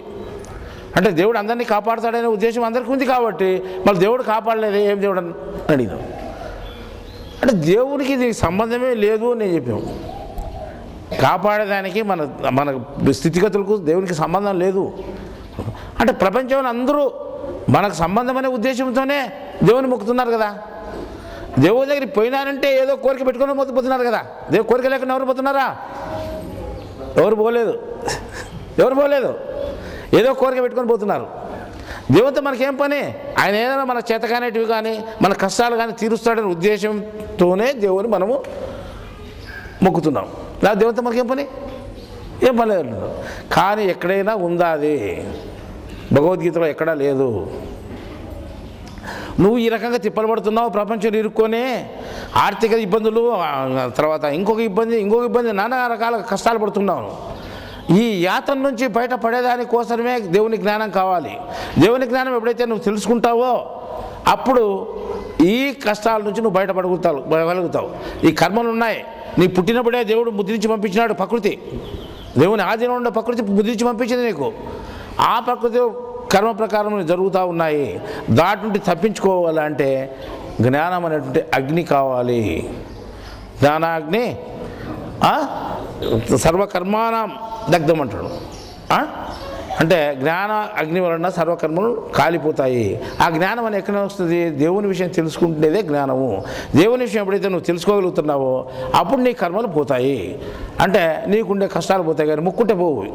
అంటే దేవుడు అందరినీ కాపాడుతాడనే ఉద్దేశం అందరికీ ఉంది కాబట్టి మళ్ళీ దేవుడు కాపాడలేదు, ఏం దేవుడు అని అడిగినాం. అంటే దేవునికి దీనికి సంబంధమే లేదు అని నేను చెప్పాము. కాపాడేదానికి మన మన స్థితిగతులకు దేవునికి సంబంధం లేదు. అంటే ప్రపంచంలో అందరూ మనకు సంబంధం అనే ఉద్దేశంతోనే దేవుని మొక్కుతున్నారు కదా. దేవుడి దగ్గరికి పోయినారంటే ఏదో కోరిక పెట్టుకుని పోతున్నారు కదా. దేవుడు కోరిక లేకుండా ఎవరు పోతున్నారా? ఎవరు పోలేదు, ఏదో కోరిక పెట్టుకొని పోతున్నారు. దేవుడితో మనకేం పని? ఆయన ఏదైనా మన చేత కానిటివి కానీ మన కష్టాలు కానీ తీరుస్తాడనే ఉద్దేశంతోనే దేవుని మనము మొక్కుతున్నాం. లేదా దేవుడితో మనకేం పని? ఏం పని లేదు. కానీ ఎక్కడైనా ఉందా అది? భగవద్గీతలో ఎక్కడా లేదు. నువ్వు ఈ రకంగా తిప్పలు పడుతున్నావు, ప్రపంచం ఇరుక్కొని ఆర్థిక ఇబ్బందులు, తర్వాత ఇంకొక ఇబ్బంది నానా రకాల కష్టాలు పడుతున్నావు. ఈ యాతన నుంచి బయటపడేదాని కోసమే దేవుని జ్ఞానం కావాలి. దేవుని జ్ఞానం ఎప్పుడైతే నువ్వు తెలుసుకుంటావో అప్పుడు ఈ కష్టాల నుంచి నువ్వు బయటపడగలుగుతావు. ఈ కర్మలు ఉన్నాయి. నీ పుట్టినప్పుడే దేవుడు ముద్రించి పంపించినాడు. ప్రకృతి, దేవుని ఆధీనంలో ఉన్న ప్రకృతి ముద్రించి పంపించింది నీకు. ఆ ప్రకృతి కర్మ ప్రకారం జరుగుతూ ఉన్నాయి. దాటి నుండి తప్పించుకోవాలంటే జ్ఞానం అనేటువంటి అగ్ని కావాలి. జ్ఞానాగ్ని సర్వకర్మానం దగ్ధం అంటాడు. అంటే జ్ఞాన అగ్ని వలన సర్వకర్మలు కాలిపోతాయి. ఆ జ్ఞానం అని ఎక్కడ వస్తుంది? దేవుని విషయం తెలుసుకుంటునేదే జ్ఞానము. దేవుని విషయం ఎప్పుడైతే నువ్వు తెలుసుకోగలుగుతున్నావో అప్పుడు నీ కర్మలు పోతాయి. అంటే నీకుండే కష్టాలు పోతాయి. కానీ ముక్కుంటే పోవు.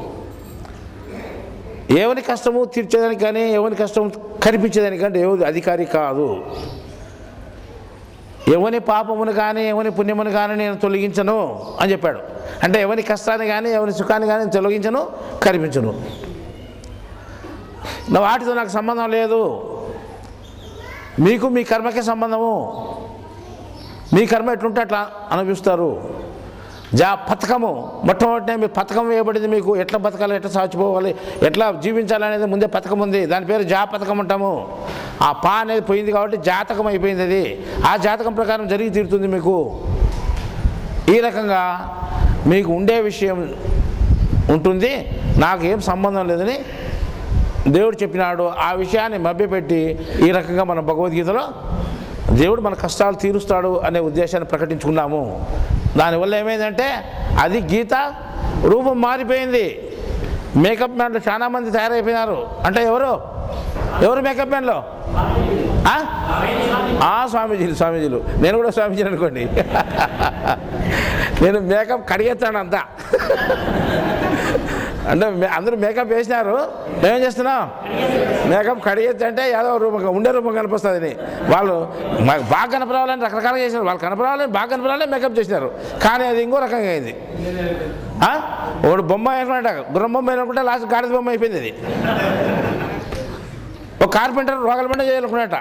ఎవరి కష్టము తీర్చేదానికి కానీ ఎవరి కష్టం కనిపించేదానికి కానీ ఎవరి అధికారి కాదు. ఎవరి పాపమును కానీ ఎవరి పుణ్యమును కానీ నేను తొలగించను అని చెప్పాడు. అంటే ఎవరి కష్టాన్ని కానీ ఎవరి సుఖాన్ని కానీ తొలగించను, కనిపించను. నా వాటితో నాకు సంబంధం లేదు. మీకు మీ కర్మకే సంబంధము. మీ కర్మ ఎట్లుంటే అట్లా అనుభవిస్తారు. పథకము మొట్టమొదటినే మీ పథకం వేయబడింది. మీకు ఎట్లా బతకాలి, ఎట్లా సాచిపోవాలి, ఎట్లా జీవించాలి అనేది ముందే పథకం ఉంది. దాని పేరు పథకం అంటాము. ఆ పా అనేది పోయింది కాబట్టి జాతకం అయిపోయింది. అది ఆ జాతకం ప్రకారం జరిగి తీరుతుంది మీకు. ఈ రకంగా మీకు ఉండే విషయం ఉంటుంది, నాకేం సంబంధం లేదని దేవుడు చెప్పినాడు. ఆ విషయాన్ని మభ్యపెట్టి ఈ రకంగా మనం భగవద్గీతలో దేవుడు మన కష్టాలు తీరుస్తాడు అనే ఉద్దేశాన్ని ప్రకటించుకున్నాము. దానివల్ల ఏమైందంటే అది గీత రూపం మారిపోయింది. మేకప్ మ్యాన్లు చాలామంది తయారైపోయినారు. అంటే ఎవరు ఎవరు మేకప్ మ్యాన్లో? స్వామీజీలు నేను కూడా స్వామీజీని అనుకోండి, నేను మేకప్ కడిగేస్తాను అంతా. అంటే అందరూ మేకప్ వేసినారు, మేమేం చేస్తున్నాం, మేకప్ కడిగేస్తంటే ఏదో రూపంగా ఉండే రూపం కనిపిస్తుంది. వాళ్ళు మాకు బాగా కనపడాలని రకరకాలుగా చేసినారు, వాళ్ళు కనపడాలని బాగా కనపడాలని మేకప్ చేసినారు. కానీ అది ఇంకో రకంగా అయింది. ఒకడు బొమ్మ వేసుకుంటా, గుర్రం బొమ్మ వేసుకుంటే లాస్ట్ గాడిద బొమ్మ అయిపోయింది. అది ఒక కార్పెంటర్ రోకల బండ చేయాలనుకున్నట,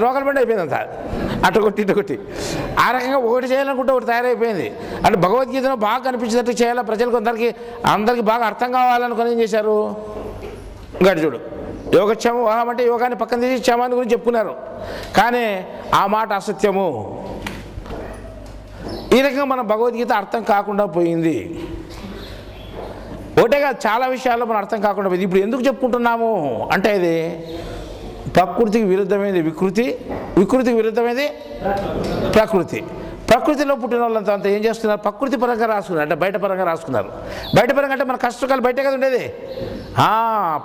రోకల బండి అయిపోయింది అంత, అటు కొట్టి ఇటు కొట్టి. ఆ రకంగా ఒకటి చేయాలనుకుంటే ఒకటి తయారైపోయింది. అంటే భగవద్గీతను బాగా కనిపించేటట్టు చేయాలి ప్రజలకు, అందరికీ బాగా అర్థం కావాలనుకుని ఏం చేశారు, గడిచూడు యోగక్షేమం వాహం అంటే యోగాన్ని పక్కన తీసి క్షేమాన్ని గురించి చెప్పుకున్నారు. కానీ ఆ మాట అసత్యము. ఈ రకంగా మన భగవద్గీత అర్థం కాకుండా పోయింది. ఒకటేగా చాలా విషయాల్లో మనం అర్థం కాకుండా పోయింది. ఇప్పుడు ఎందుకు చెప్పుకుంటున్నాము అంటే ఇది ప్రకృతికి విరుద్ధమైనది వికృతి, వికృతికి విరుద్ధమైనది ప్రకృతి. ప్రకృతిలో పుట్టిన వాళ్ళంతా అంతా ఏం చేస్తున్నారు, ప్రకృతి పరంగా రాసుకున్నారు. అంటే బయట పరంగా రాసుకున్నారు. బయట పరంగా అంటే మన కష్టకాలు బయటే కదా ఉండేది,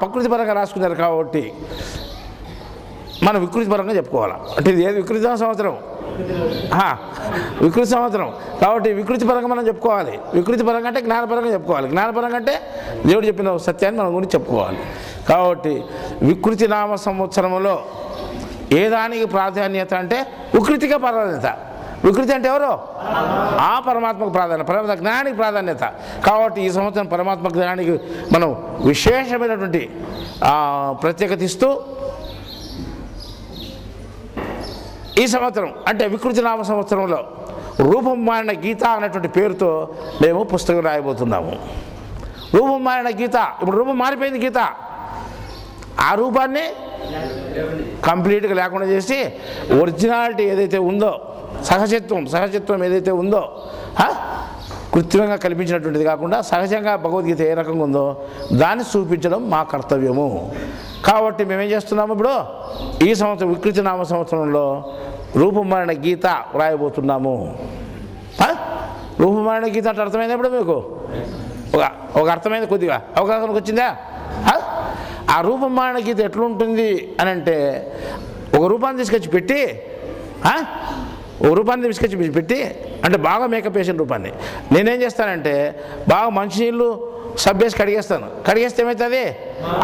ప్రకృతి పరంగా రాసుకున్నారు. కాబట్టి మనం వికృతి పరంగా చెప్పుకోవాలి. అంటే ఇది ఏది వికృతి సంవత్సరం, వికృతి సంవత్సరం. కాబట్టి వికృతి పరంగా మనం చెప్పుకోవాలి. వికృతి పరంగా అంటే జ్ఞానపరంగా చెప్పుకోవాలి. జ్ఞానపరంగా అంటే దేవుడు చెప్పిన సత్యాన్ని మనం గురించి చెప్పుకోవాలి. కాబట్టి వికృతి నామ సంవత్సరంలో ఏ దానికి ప్రాధాన్యత అంటే వికృతిగా ప్రాధాన్యత. వికృతి అంటే ఎవరు, ఆ పరమాత్మకు ప్రాధాన్యత, పరమాత్మ జ్ఞానానికి ప్రాధాన్యత. కాబట్టి ఈ సంవత్సరం పరమాత్మ జ్ఞానానికి మనం విశేషమైనటువంటి ప్రత్యేకత ఇస్తూ ఈ సంవత్సరం అంటే వికృతి నామ సంవత్సరంలో రూపం మారిన గీత అనేటువంటి పేరుతో మేము పుస్తకం రాయబోతున్నాము. రూపం మారిన గీత, ఇప్పుడు రూపం మారిపోయింది గీత. ఆ రూపాన్ని కంప్లీట్గా లేకుండా చేసి ఒరిజినాలిటీ ఏదైతే ఉందో, సహజత్వం ఏదైతే ఉందో, కృత్రిమంగా కల్పించినటువంటిది కాకుండా సహజంగా భగవద్గీత ఏ రకంగా ఉందో దాన్ని చూపించడం మా కర్తవ్యము. కాబట్టి మేమేం చేస్తున్నాము, ఇప్పుడు ఈ సంవత్సరం వికృతి నామ సంవత్సరంలో రూపమారణ గీత వ్రాయబోతున్నాము. రూపమారణ గీత అంటే అర్థమైంది ఇప్పుడు మీకు ఒక అర్థమైంది, కొద్దిగా అవకాశానికి వచ్చిందా? ఆ రూపమారణ గీత ఎట్లుంటుంది అని అంటే ఒక రూపాన్ని తీసుకొచ్చి పెట్టి అంటే బాగా మేకప్ వేసిన రూపాన్ని నేనేం చేస్తానంటే బాగా మంచినీళ్ళు సబ్బేసి కడిగేస్తాను. కడిగేస్తే ఏమవుతుంది,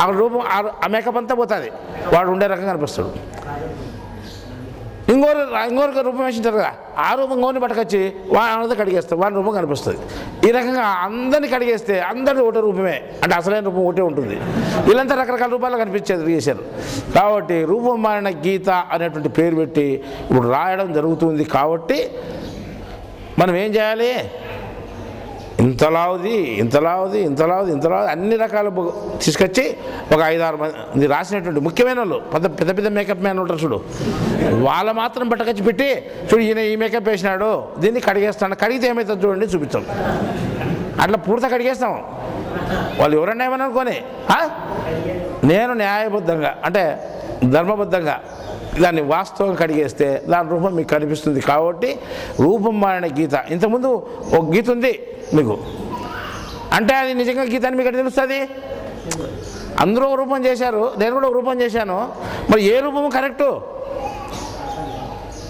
ఆ రూపం ఆ మేకప్ అంతా పోతుంది, వాడు ఉండే రకంగా కనిపిస్తాడు. ఇంకోరు రూపం వేసింటారు కదా, ఆ రూపం ఇంకోరిని పట్టుకొచ్చి వాడినంతా కడిగేస్తాడు, వాడి రూపం కనిపిస్తుంది. ఈ రకంగా అందరిని కడిగేస్తే అందరినీ ఒకటే రూపమే, అంటే అసలైన రూపం ఒకటే ఉంటుంది. వీళ్ళంతా రకరకాల రూపాల్లో కనిపించేది చేశారు. కాబట్టి రూపం మారిన గీత అనేటువంటి పేరు పెట్టి ఇప్పుడు రాయడం జరుగుతుంది. కాబట్టి మనం ఏం చేయాలి, ఇంతలావుది అన్ని రకాల తీసుకొచ్చి ఒక 5-6 మంది రాసినటువంటి ముఖ్యమైన వాళ్ళు, పెద్ద మేకప్ మ్యాన్ ఉంటారు చూడు, వాళ్ళ మాత్రం పట్టకచ్చి పెట్టి చూడు ఈయన ఈ మేకప్ వేసినాడు, దీన్ని కడిగేస్తాను, కడిగితే ఏమవుతుంది చూడండి చూపిస్తాం. అట్లా పూర్తిగా కడిగేస్తాం. వాళ్ళు ఎవరన్నా ఏమని అనుకోని, నేను న్యాయబద్ధంగా అంటే ధర్మబద్ధంగా దాన్ని వాస్తవం కడిగేస్తే దాని రూపం మీకు కనిపిస్తుంది. కాబట్టి రూపం మారిన గీత. ఇంతకుముందు ఒక గీత ఉంది మీకు, అంటే అది నిజంగా గీత అని మీకు ఎట్లా తెలుస్తుంది? అందరూ ఒక రూపం చేశారు, నేను కూడా ఒక రూపం చేశాను. మరి ఏ రూపం కరెక్టు,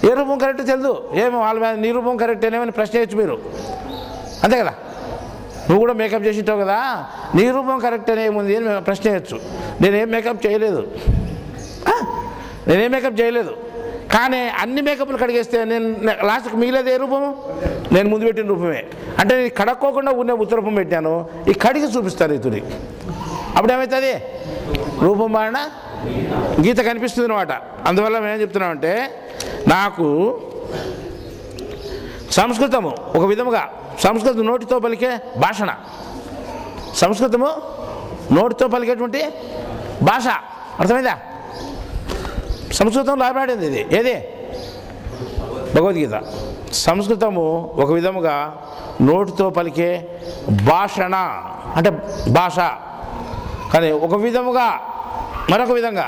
ఏ రూపం కరెక్ట్ తెలియదు. ఏమో వాళ్ళ నీ రూపం కరెక్ట్ అనేమని ప్రశ్న చేయొచ్చు మీరు, అంతే కదా. నువ్వు కూడా మేకప్ చేసింటావు కదా, నీ రూపం కరెక్ట్ అనేముంది అని ప్రశ్న చేయొచ్చు. నేనేం మేకప్ చేయలేదు, కానీ అన్ని మేకప్లు కడిగేస్తే నేను లాస్ట్కి మిగిలేదు ఏ రూపము, నేను ముందు పెట్టిన రూపమే. అంటే నేను కడక్కోకుండా ఉన్న ఉత్తరూపం పెట్టాను, ఈ కడిగి చూపిస్తారు ఇతని, అప్పుడేమవుతుంది రూపం మారిన గీత కనిపిస్తుంది అనమాట. అందువల్ల మేమేం చెప్తున్నామంటే నాకు సంస్కృతము ఒక విధముగా, సంస్కృతం నోటితో పలికే భాషణ, సంస్కృతము నోటితో పలికేటువంటి భాష, అర్థమైందా? సంస్కృతంలో రాబడింది ఇది, ఏది భగవద్గీత. సంస్కృతము ఒక విధముగా నోటితో పలికే భాషణ అంటే భాష, కానీ ఒక విధముగా మరొక విధంగా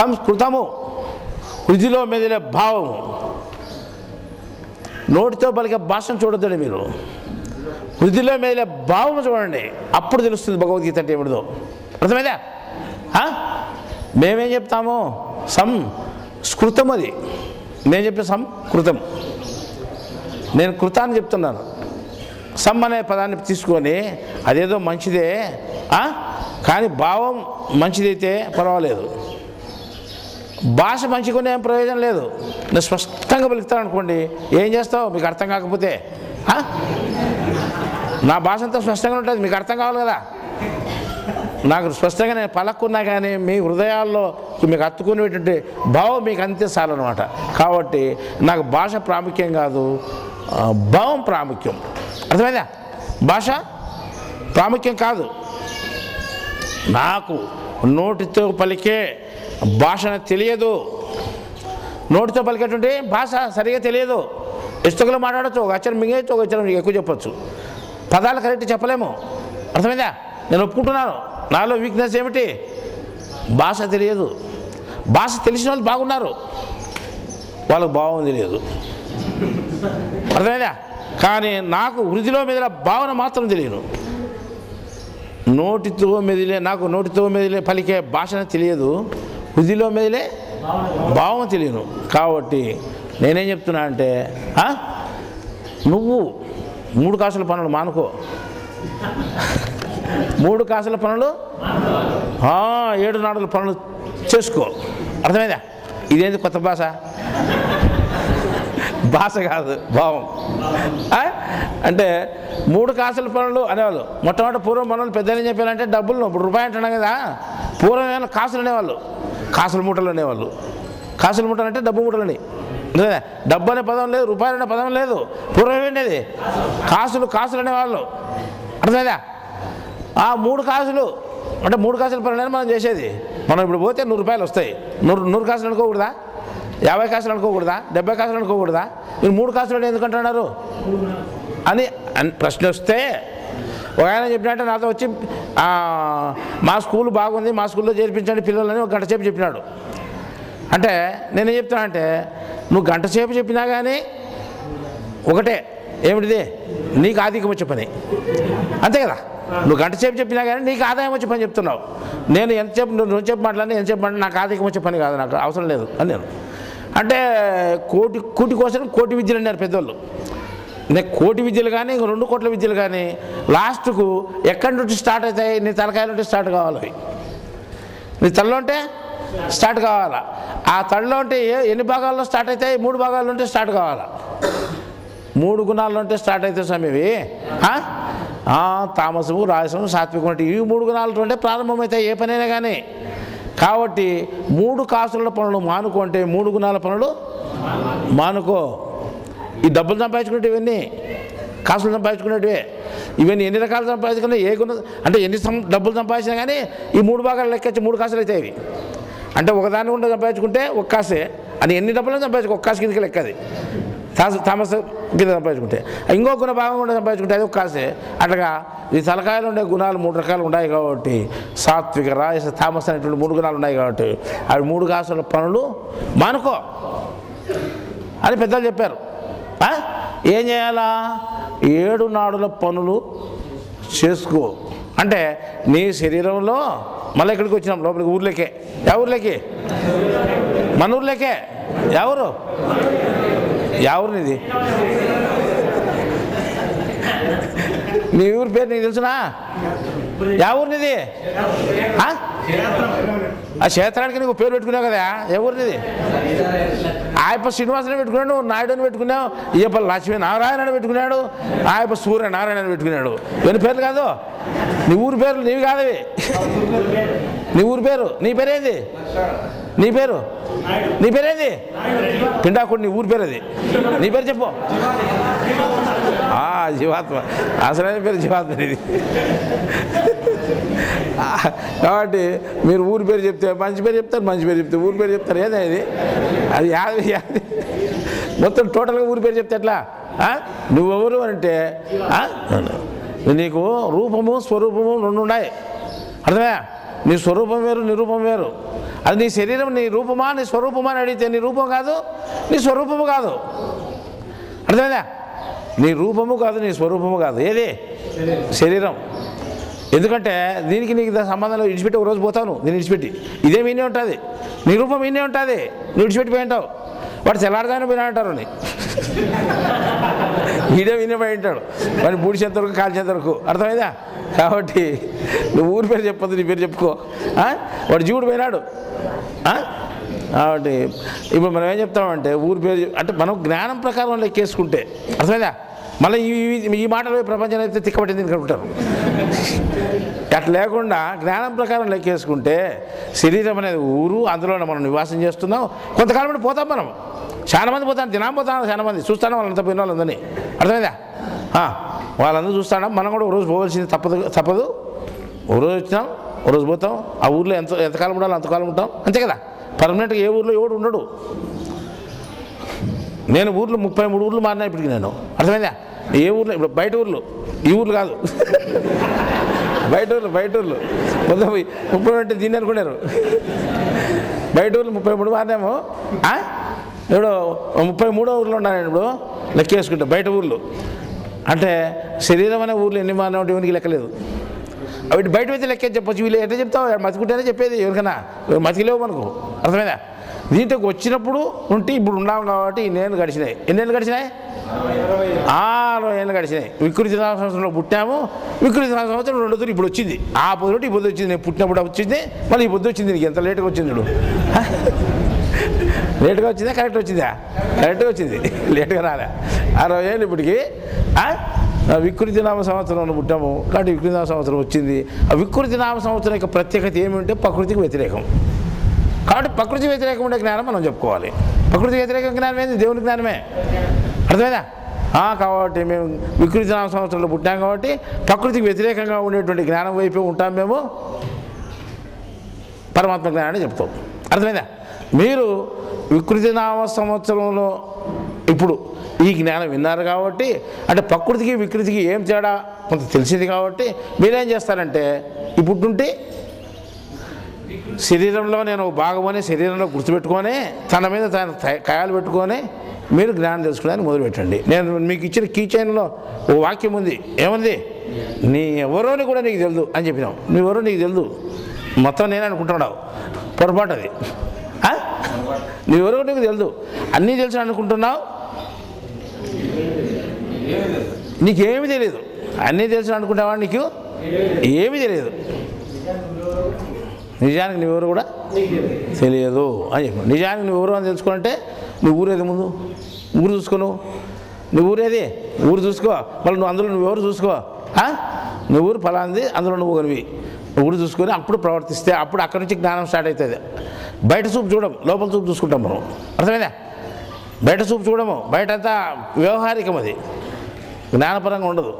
సంస్కృతము వృద్ధిలో మెదిలే భావము. నోటితో పలికే భాషను చూడొద్దండి, మీరు వృద్ధిలో మెదిలే భావము చూడండి, అప్పుడు తెలుస్తుంది భగవద్గీత అంటే ఏమిటిదో. అర్థమైందా? మేమేం చెప్తాము? సంస్కృతం. అది నేను చెప్పిన సంకృతం, నేను కృతాన్ని చెప్తున్నాను. సమ్ అనే పదాన్ని తీసుకొని అదేదో మంచిదే, కానీ భావం మంచిదైతే పర్వాలేదు. భాష మంచిగానే ఏం ప్రయోజనం లేదు. నేను స్పష్టంగా పలుకుతాను అనుకోండి, ఏం చేస్తావు మీకు అర్థం కాకపోతే? నా భాష అంతా స్పష్టంగా ఉంటుంది, మీకు అర్థం కావాలి కదా. నాకు స్పష్టంగా నేను పలక్కున్నా కానీ మీ హృదయాల్లో మీకు అత్తుకునేటువంటి భావం మీకు అంతే చాలు అనమాట. కాబట్టి నాకు భాష ప్రాముఖ్యం కాదు, భావం ప్రాముఖ్యం. అర్థమైందా? భాష ప్రాముఖ్యం కాదు, నాకు నోటితో పలికే భాష తెలియదు. నోటితో పలికేటువంటి భాష సరిగా తెలియదు. ఇష్టకులు మాట్లాడచ్చు, ఒక అచ్చరం మింగేయచ్చు, ఒక అచ్చరం ఎక్కువ చెప్పచ్చు, పదాలు కరెక్ట్ చెప్పలేము. అర్థమైందా? నేను ఒప్పుకుంటున్నాను, నాలో వీక్నెస్ ఏమిటి? భాష తెలియదు. భాష తెలిసిన వాళ్ళు బాగున్నారు, వాళ్ళకు భావం తెలియదు. అర్థమైందా? కానీ నాకు వృద్ధిలో మెదిల భావన మాత్రం తెలియదు, నోటితో మెదిలే నాకు నోటితో మెదిలే పలికే భాష తెలియదు, వృద్ధిలో మెదిలే భావం తెలియను. కాబట్టి నేనేం చెప్తున్నా అంటే, నువ్వు మూడు కాసుల పనులు మానుకో. మూడు కాసుల పనులు, 7 నాడుల పనులు చేసుకో. అర్థమైందా? ఇదేంటి కొత్త భాష? భాష కాదు, భావం. అంటే మూడు కాసుల పనులు అనేవాళ్ళు మొట్టమొదటి పూర్వం మనల్ని పెద్దలు ఏం చెప్పారంటే, డబ్బులు ఇప్పుడు రూపాయి అంటున్నాం కదా, పూర్వం ఏమైనా కాసులు అనేవాళ్ళు, కాసుల మూటలు అనేవాళ్ళు. కాసుల మూటలు అంటే డబ్బు మూటలు అని. డబ్బు అనే పదం లేదు, రూపాయలు అనే పదం లేదు. పూర్వం ఏంటది? కాసులు కాసులు అనేవాళ్ళు. అర్థమైందా? ఆ మూడు కాసులు అంటే 3 కాసుల పనులు మనం చేసేది. మనం ఇప్పుడు పోతే 100 రూపాయలు వస్తాయి. 100 కాసులు అనుకోకూడదా? 50 కాసులు అనుకోకూడదా? 70 కాసులు అనుకోకూడదా? మీరు 3 కాసులు ఎందుకంటున్నారు అని ప్రశ్న వస్తే, ఒక ఆయన చెప్పినట్టే నాతో వచ్చి, మా స్కూల్ బాగుంది, మా స్కూల్లో చేర్పించండి పిల్లలని 1 గంట సేపు చెప్పినాడు. అంటే నేనేం చెప్తానంటే, నువ్వు 1 గంట సేపు చెప్పినా కానీ ఒకటే, ఏమిటిది? నీకు ఆధిక్యం వచ్చే పని, అంతే కదా. నువ్వు 1 గంట సేపు చెప్పినా కానీ నీకు ఆదాయం వచ్చే పని చెప్తున్నావు. నేను ఎంతసేపు నువ్వు చెప్పు మాట్లాడినా, ఎంతసేపు మాట్లాడినా నాకు ఆదాయం వచ్చే పని కాదు, నాకు అవసరం లేదు అని. నేను అంటే కోటి కోసం కోటి విద్యలు అన్నారు పెద్దోళ్ళు. నేను 1 కోటి విద్యలు కానీ 2 కోట్ల విద్యలు కానీ లాస్ట్కు ఎక్కడి నుండి స్టార్ట్ అవుతాయి? నీ తలకాయ నుండి స్టార్ట్ కావాలి అవి. నీ తలలో ఉంటే స్టార్ట్ కావాలా? ఆ తలలో ఉంటే ఎన్ని భాగాల్లో స్టార్ట్ అవుతాయి? 3 భాగాల్లో ఉంటే స్టార్ట్ కావాలా? 3 గుణాల్లో ఉంటే స్టార్ట్ అవుతాయి స్వామివి. తామసము, రాజసము, సాత్వికం అంటే ఇవి 3 గుణాలతో అంటే ప్రారంభమవుతాయి ఏ పనైనా కానీ. కాబట్టి 3 కాసుల పనులు మానుకో అంటే 3 గుణాల పనులు మానుకో. ఈ డబ్బులు సంపాదించుకునేవి, ఇవన్నీ కాసులు సంపాదించుకునేటివే. ఇవన్నీ ఎన్ని రకాలు సంపాదించుకున్నా, ఏ గుణ అంటే ఎన్ని డబ్బులు సంపాదించినా కానీ ఈ 3 భాగాలు లెక్కొచ్చి 3 కాసులు అయితే ఇవి. అంటే ఒకదాని గుండా సంపాదించుకుంటే 1 కాసే, అది ఎన్ని డబ్బులు సంపాదించుకో 1 కాసు కిందకి లెక్కది. తామస కింద సంపాదించుకుంటే ఇంకో గుణ భాగం కూడా సంపాదించుకుంటే అది 1 కాసే. అట్లాగా ఈ తలకాయలు ఉండే గుణాలు 3 రకాలు ఉన్నాయి కాబట్టి, సాత్విక, రాజస, తామస అనేటువంటి 3 గుణాలు ఉన్నాయి కాబట్టి, అవి 3 కాసుల పనులు మానుకో అని పెద్దలు చెప్పారు. ఏం చేయాలా? 7 నాడుల పనులు చేసుకో. అంటే నీ శరీరంలో, మళ్ళీ ఇక్కడికి వచ్చినాం లోపలికి, ఊర్లోకే. ఎవరిలోకి? మన ఊర్లోకే. ఎవరు? ఎవరినిది? నీ ఊరి పేరు నీకు తెలుసునా? ఎవరినిది? ఆ క్షేత్రానికి నీకు పేరు పెట్టుకున్నావు కదా, ఎవరినిది? ఆయప్ప శ్రీనివాసరావు పెట్టుకున్నాడు, నాయుడు అని పెట్టుకున్నావు, ఈయప్ప లక్ష్మీ నారాయణ అని పెట్టుకున్నాడు, ఆయప్ప సూర్యనారాయణ అని పెట్టుకున్నాడు. ఇవన్నీ పేర్లు కాదు, నీ ఊరి పేర్లు, నీవి కాదవి. నీ ఊరి పేరు, నీ పేరేంది? నీ పేరు, నీ పేరేంది? పిండాకుడు, నీ ఊరి పేరు అది. నీ పేరు చెప్పు. జీవాత్మ, అసలైన పేరు జీవాత్మ ఇది. కాబట్టి మీరు ఊరి పేరు చెప్తే మంచి పేరు చెప్తారు, మంచి పేరు చెప్తే ఊరి పేరు చెప్తారు. ఏదైనా ఇది, అది యాది యాది మొత్తం టోటల్గా ఊరి పేరు చెప్తే ఎట్లా? నువ్వెవరు అంటే నీకు రూపము స్వరూపము రెండు ఉన్నాయి, అర్థమే? నీ స్వరూపం వేరు, నిరూపం వేరు. అది నీ శరీరం నీ రూపమా నీ స్వరూపమా అని అడిగితే నీ రూపం కాదు నీ స్వరూపము కాదు, అర్థమైందా? నీ రూపము కాదు నీ స్వరూపము కాదు, ఏది? శరీరం. ఎందుకంటే దీనికి నీకు సంబంధంలో విడిచిపెట్టి ఒకరోజు పోతావు, నేను విడిచిపెట్టి ఇదే మీనే ఉంటుంది, నీ రూపం మీనే ఉంటుంది, నువ్వు విడిచిపెట్టిపోయి ఉంటావు. వాడు తెల్లారుదాని పోయినా అంటారు, వీడే వినిపోయి ఉంటాడు, వాడి బూడి చేత వరకు కాలు చేత వరకు, అర్థమైందా? కాబట్టి నువ్వు ఊరి పేరు చెప్పొద్దు, నీ పేరు చెప్పుకో. వాడు జీవుడు పోయినాడు. కాబట్టి ఇప్పుడు మనం ఏం చెప్తామంటే ఊరి పేరు అంటే మనం జ్ఞానం ప్రకారం లెక్కేసుకుంటే, అర్థమైందా? మళ్ళీ ఈ మాటలు ప్రపంచం అయితే తిక్కబట్టింది అనుకుంటారు. అట్లా లేకుండా జ్ఞానం ప్రకారం లెక్కేసుకుంటే శరీరం అనేది ఊరు, అందులో మనం నివాసం చేస్తున్నాం, కొంతకాలం పోతాం మనం. చాలామంది పోతాను, దినం పోతాను, చాలామంది చూస్తాను వాళ్ళంతా పోయిన వాళ్ళందరినీ, అర్థమైందా? వాళ్ళందరూ చూస్తాం, మనం కూడా ఒకరోజు పోవాల్సింది తప్పదు. ఒకరోజు వచ్చినాం, ఒకరోజు పోతాం. ఆ ఊరిలో ఎంతకాలం ఉండాలో అంతకాలం ఉంటాం, అంతే కదా? పర్మనెంట్గా ఏ ఊరిలో ఎవడు ఉండడు. నేను ఊర్లో 33 ఊర్లు మారినా ఇప్పటికి నేను, అర్థమైందా? ఏ ఊర్లో ఇప్పుడు బయట ఊర్లు, ఈ ఊర్లు కాదు, బయట ఊర్లు మొత్తం 30 అంటే దీన్ని అనుకున్నారు. బయట ఊర్లు 33 మారినాము, ఇప్పుడు 33వ ఊర్లో ఉన్నాను ఇప్పుడు లెక్కేసుకుంటే. బయట ఊర్లు అంటే శరీరం అనే ఊర్లు ఎన్ని మారినా ఎవరికి లెక్కలేదు. అవి బయట అయితే లెక్కేసి చెప్పచ్చు, వీళ్ళు ఎట్లా చెప్తావు? మతికుంటేనే చెప్పేది, ఎవరికైనా మతికిలేవు మనకు, అర్థమైందా? దీంట్లోకి వచ్చినప్పుడు ఉంటే ఇప్పుడు ఉన్నాం కాబట్టి ఇన్నేళ్ళు గడిచినాయి. ఎన్నేళ్ళు గడిచినాయి? 60 ఏళ్ళు గడిచినాయి. వికృతి సంవత్సరంలో పుట్టాము, వికృతి సంవత్సరం 2000 ఇప్పుడు వచ్చింది, ఆ పొద్దుటి ఈ పొద్దు వచ్చింది, నేను పుట్టినప్పుడు వచ్చింది, మళ్ళీ ఈ పొద్దు వచ్చింది. నీకు ఎంత లేట్గా వచ్చింది ఇప్పుడు? లేట్గా వచ్చిందా కరెక్ట్ వచ్చిందా? కరెక్ట్గా వచ్చింది, లేట్గా రాలే. 60 ఏళ్ళు ఇప్పటికి. వికృతి నామ సంవత్సరంలో పుట్టాము కాబట్టి వికృతి నామ సంవత్సరం వచ్చింది. ఆ వికృతి నామ సంవత్సరం యొక్క ప్రత్యేకత ఏమిటంటే ప్రకృతికి వ్యతిరేకం కాబట్టి ప్రకృతి వ్యతిరేకం ఉండే జ్ఞానం మనం చెప్పుకోవాలి. ప్రకృతి వ్యతిరేక జ్ఞానం ఏంది? దేవుని జ్ఞానమే, అర్థమైందా? కాబట్టి మేము వికృతి నామ సంవత్సరంలో పుట్టాం కాబట్టి ప్రకృతికి వ్యతిరేకంగా ఉండేటువంటి జ్ఞానం వైపే ఉంటాం మేము, పరమాత్మ జ్ఞానాన్ని చెప్తాం, అర్థమైందా? మీరు వికృతి నామ సంవత్సరంలో ఇప్పుడు ఈ జ్ఞానం విన్నారు కాబట్టి అంటే ప్రకృతికి వికృతికి ఏం తేడా కొంత తెలిసింది కాబట్టి మీరేం చేస్తారంటే ఇప్పుడుంటే శరీరంలో నేను భాగమని శరీరంలో గుర్తుపెట్టుకొని తన మీద తన కాయాలు పెట్టుకొని మీరు జ్ఞానం తెలుసుకోవడానికి మొదలుపెట్టండి. నేను మీకు ఇచ్చిన కీ చైన్లో ఓ వాక్యం ఉంది, ఏముంది? నీ ఎవరోని కూడా నీకు తెలియదు అని చెప్పినావు. నువ్వెవరో నీకు తెలియదు, మొత్తం నేనే అనుకుంటున్నావు, పొరపాటు అది. నువ్వెవరో నీకు తెలియదు, అన్నీ తెలుసు అనుకుంటున్నావు, నీకేమీ తెలియదు. అన్నీ తెలుసు అనుకుంటావా? నీకు ఏమీ తెలియదు, నిజానికి నువ్వెవరు కూడా తెలియదు అని చెప్పి. నిజానికి నువ్వెవరు అని తెలుసుకుంటే నువ్వు ఊరేది ముందు ఊరు చూసుకోను, నువ్వు ఊరేది ఊరు చూసుకో, మళ్ళీ నువ్వు అందులో నువ్వెవరు చూసుకో, నువ్వు ఊరు ఫలాంది అందులో నువ్వు కొనివి ఊరు చూసుకొని అప్పుడు ప్రవర్తిస్తే అప్పుడు అక్కడి నుంచి జ్ఞానం స్టార్ట్ అవుతుంది. బయట చూపు చూడము, లోపల చూపు చూసుకుంటాం మనం, అర్థమైందా? బయట చూపు చూడము, బయట అంతా వ్యవహారికం, అది జ్ఞానపరంగా ఉండదు,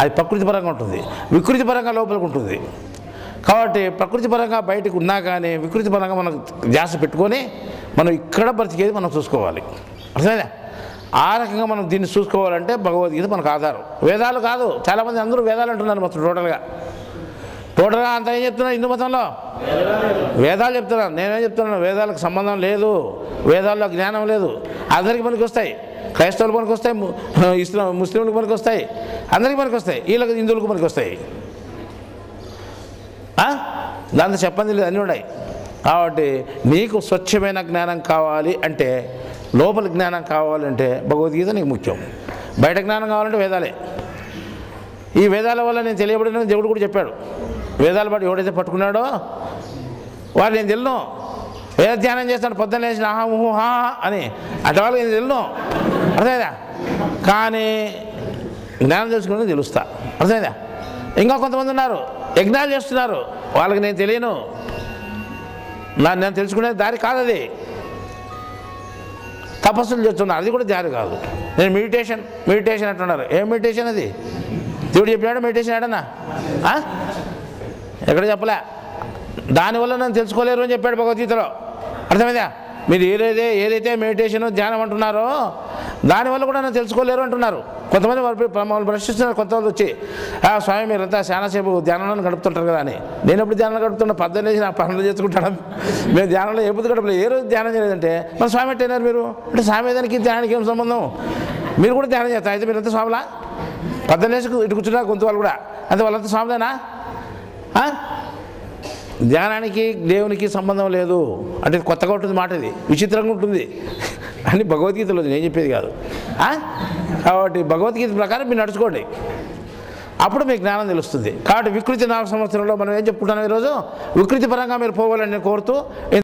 అది ప్రకృతి పరంగా ఉంటుంది. వికృతి పరంగా లోపలికి ఉంటుంది కాబట్టి ప్రకృతి పరంగా బయటకు ఉన్నా కానీ వికృతి పరంగా మనం ధ్యాస పెట్టుకొని మనం ఇక్కడ బ్రతికేది మనం చూసుకోవాలి, అర్థమైనా? ఆ రకంగా మనం దీన్ని చూసుకోవాలంటే భగవద్గీత మనకు ఆధారం, వేదాలు కాదు. చాలామంది అందరూ వేదాలు అంటున్నారు, మొత్తం టోటల్గా అంత ఏం చెప్తున్నారు? హిందూ మతంలో వేదాలు చెప్తున్నాను. నేనేం చెప్తున్నాను? వేదాలకు సంబంధం లేదు, వేదాల్లో జ్ఞానం లేదు. అందరికీ మనకి వస్తాయి, క్రైస్తవులకు మనకు వస్తాయి, ముస్లింలకు మనకు వస్తాయి, అందరికీ మనకు వస్తాయి, వీళ్ళకి హిందువులకు మనకు వస్తాయి. దాంతో చెప్పండి లేదు, అన్నీ ఉన్నాయి. కాబట్టి నీకు స్వచ్ఛమైన జ్ఞానం కావాలి అంటే, లోపల జ్ఞానం కావాలంటే భగవద్గీత నీకు ముఖ్యం. బయట జ్ఞానం కావాలంటే వేదాలే. ఈ వేదాల వల్ల నేను తెలియబడిన దేవుడు కూడా చెప్పాడు, వేదాల పాటు ఎవడైతే పట్టుకున్నాడో వాడు నేను తెలియను. వేద ధ్యానం చేస్తాను పొద్దున్న లేచిన ఆహాహు హా అని అటువాళ్ళు నేను తెలియను, అర్థమైందా? కానీ జ్ఞానం తెలుసుకుని తెలుస్తా, అర్థమైందా? ఇంకా కొంతమంది ఉన్నారు యజ్ఞాలు చేస్తున్నారు, వాళ్ళకి నేను తెలియను, నేను తెలుసుకునే దారి కాదు అది. తపస్సులు చేస్తున్నారు, అది కూడా దారి కాదు. నేను మెడిటేషన్ అంటున్నారు, ఏం మెడిటేషన్ అది? దేవుడు చెప్పినాడు మెడిటేషన్ ఆడన్నా, ఎక్కడ చెప్పలే. దానివల్ల నన్ను తెలుసుకోలేరు అని చెప్పాడు భగవద్గీతలో, అర్థమైందా? మీరు ఏదైతే మెడిటేషన్ ధ్యానం అంటున్నారో దానివల్ల కూడా నేను తెలుసుకోలేరు అంటున్నారు కొంతమంది. వాళ్ళు ప్రశ్నిస్తున్నారు కొంతమంది వచ్చి, స్వామి మీరంతా చాలాసేపు ధ్యానంలో గడుపుతుంటారు కదా అని. నేను ఎప్పుడు ధ్యానంలో గడుపుతున్నా, పద్దెనిమిది లేచి నా పనులు చేసుకుంటాను. మేము ధ్యానంలో ఎప్పుడు గడపలేదు, ఏ రోజు ధ్యానం చేయలేదంటే మరి స్వామి అంటేనారు మీరు. అంటే స్వామి దానికి ధ్యానానికి ఏం సంబంధం? మీరు కూడా ధ్యానం చేస్తారు అయితే మీరంతా స్వాములా? పద్దెనిమిది లేచి ఇటు కూర్చున్నా గొంతు వాళ్ళు కూడా అంతే, వాళ్ళంతా స్వాములేనా? ధ్యానానికి దేవునికి సంబంధం లేదు అంటే కొత్తగా ఉంటుంది మాట, ఇది విచిత్రంగా ఉంటుంది అని భగవద్గీతలో నేను చెప్పేది కాదు. కాబట్టి భగవద్గీత ప్రకారం మీరు నడుచుకోండి, అప్పుడు మీకు జ్ఞానం తెలుస్తుంది. కాబట్టి వికృతి నామ సంవత్సరంలో మనం ఏం చెప్పుకుంటాం ఈరోజు, వికృతి పరంగా మీరు పోవాలని కోరుతూ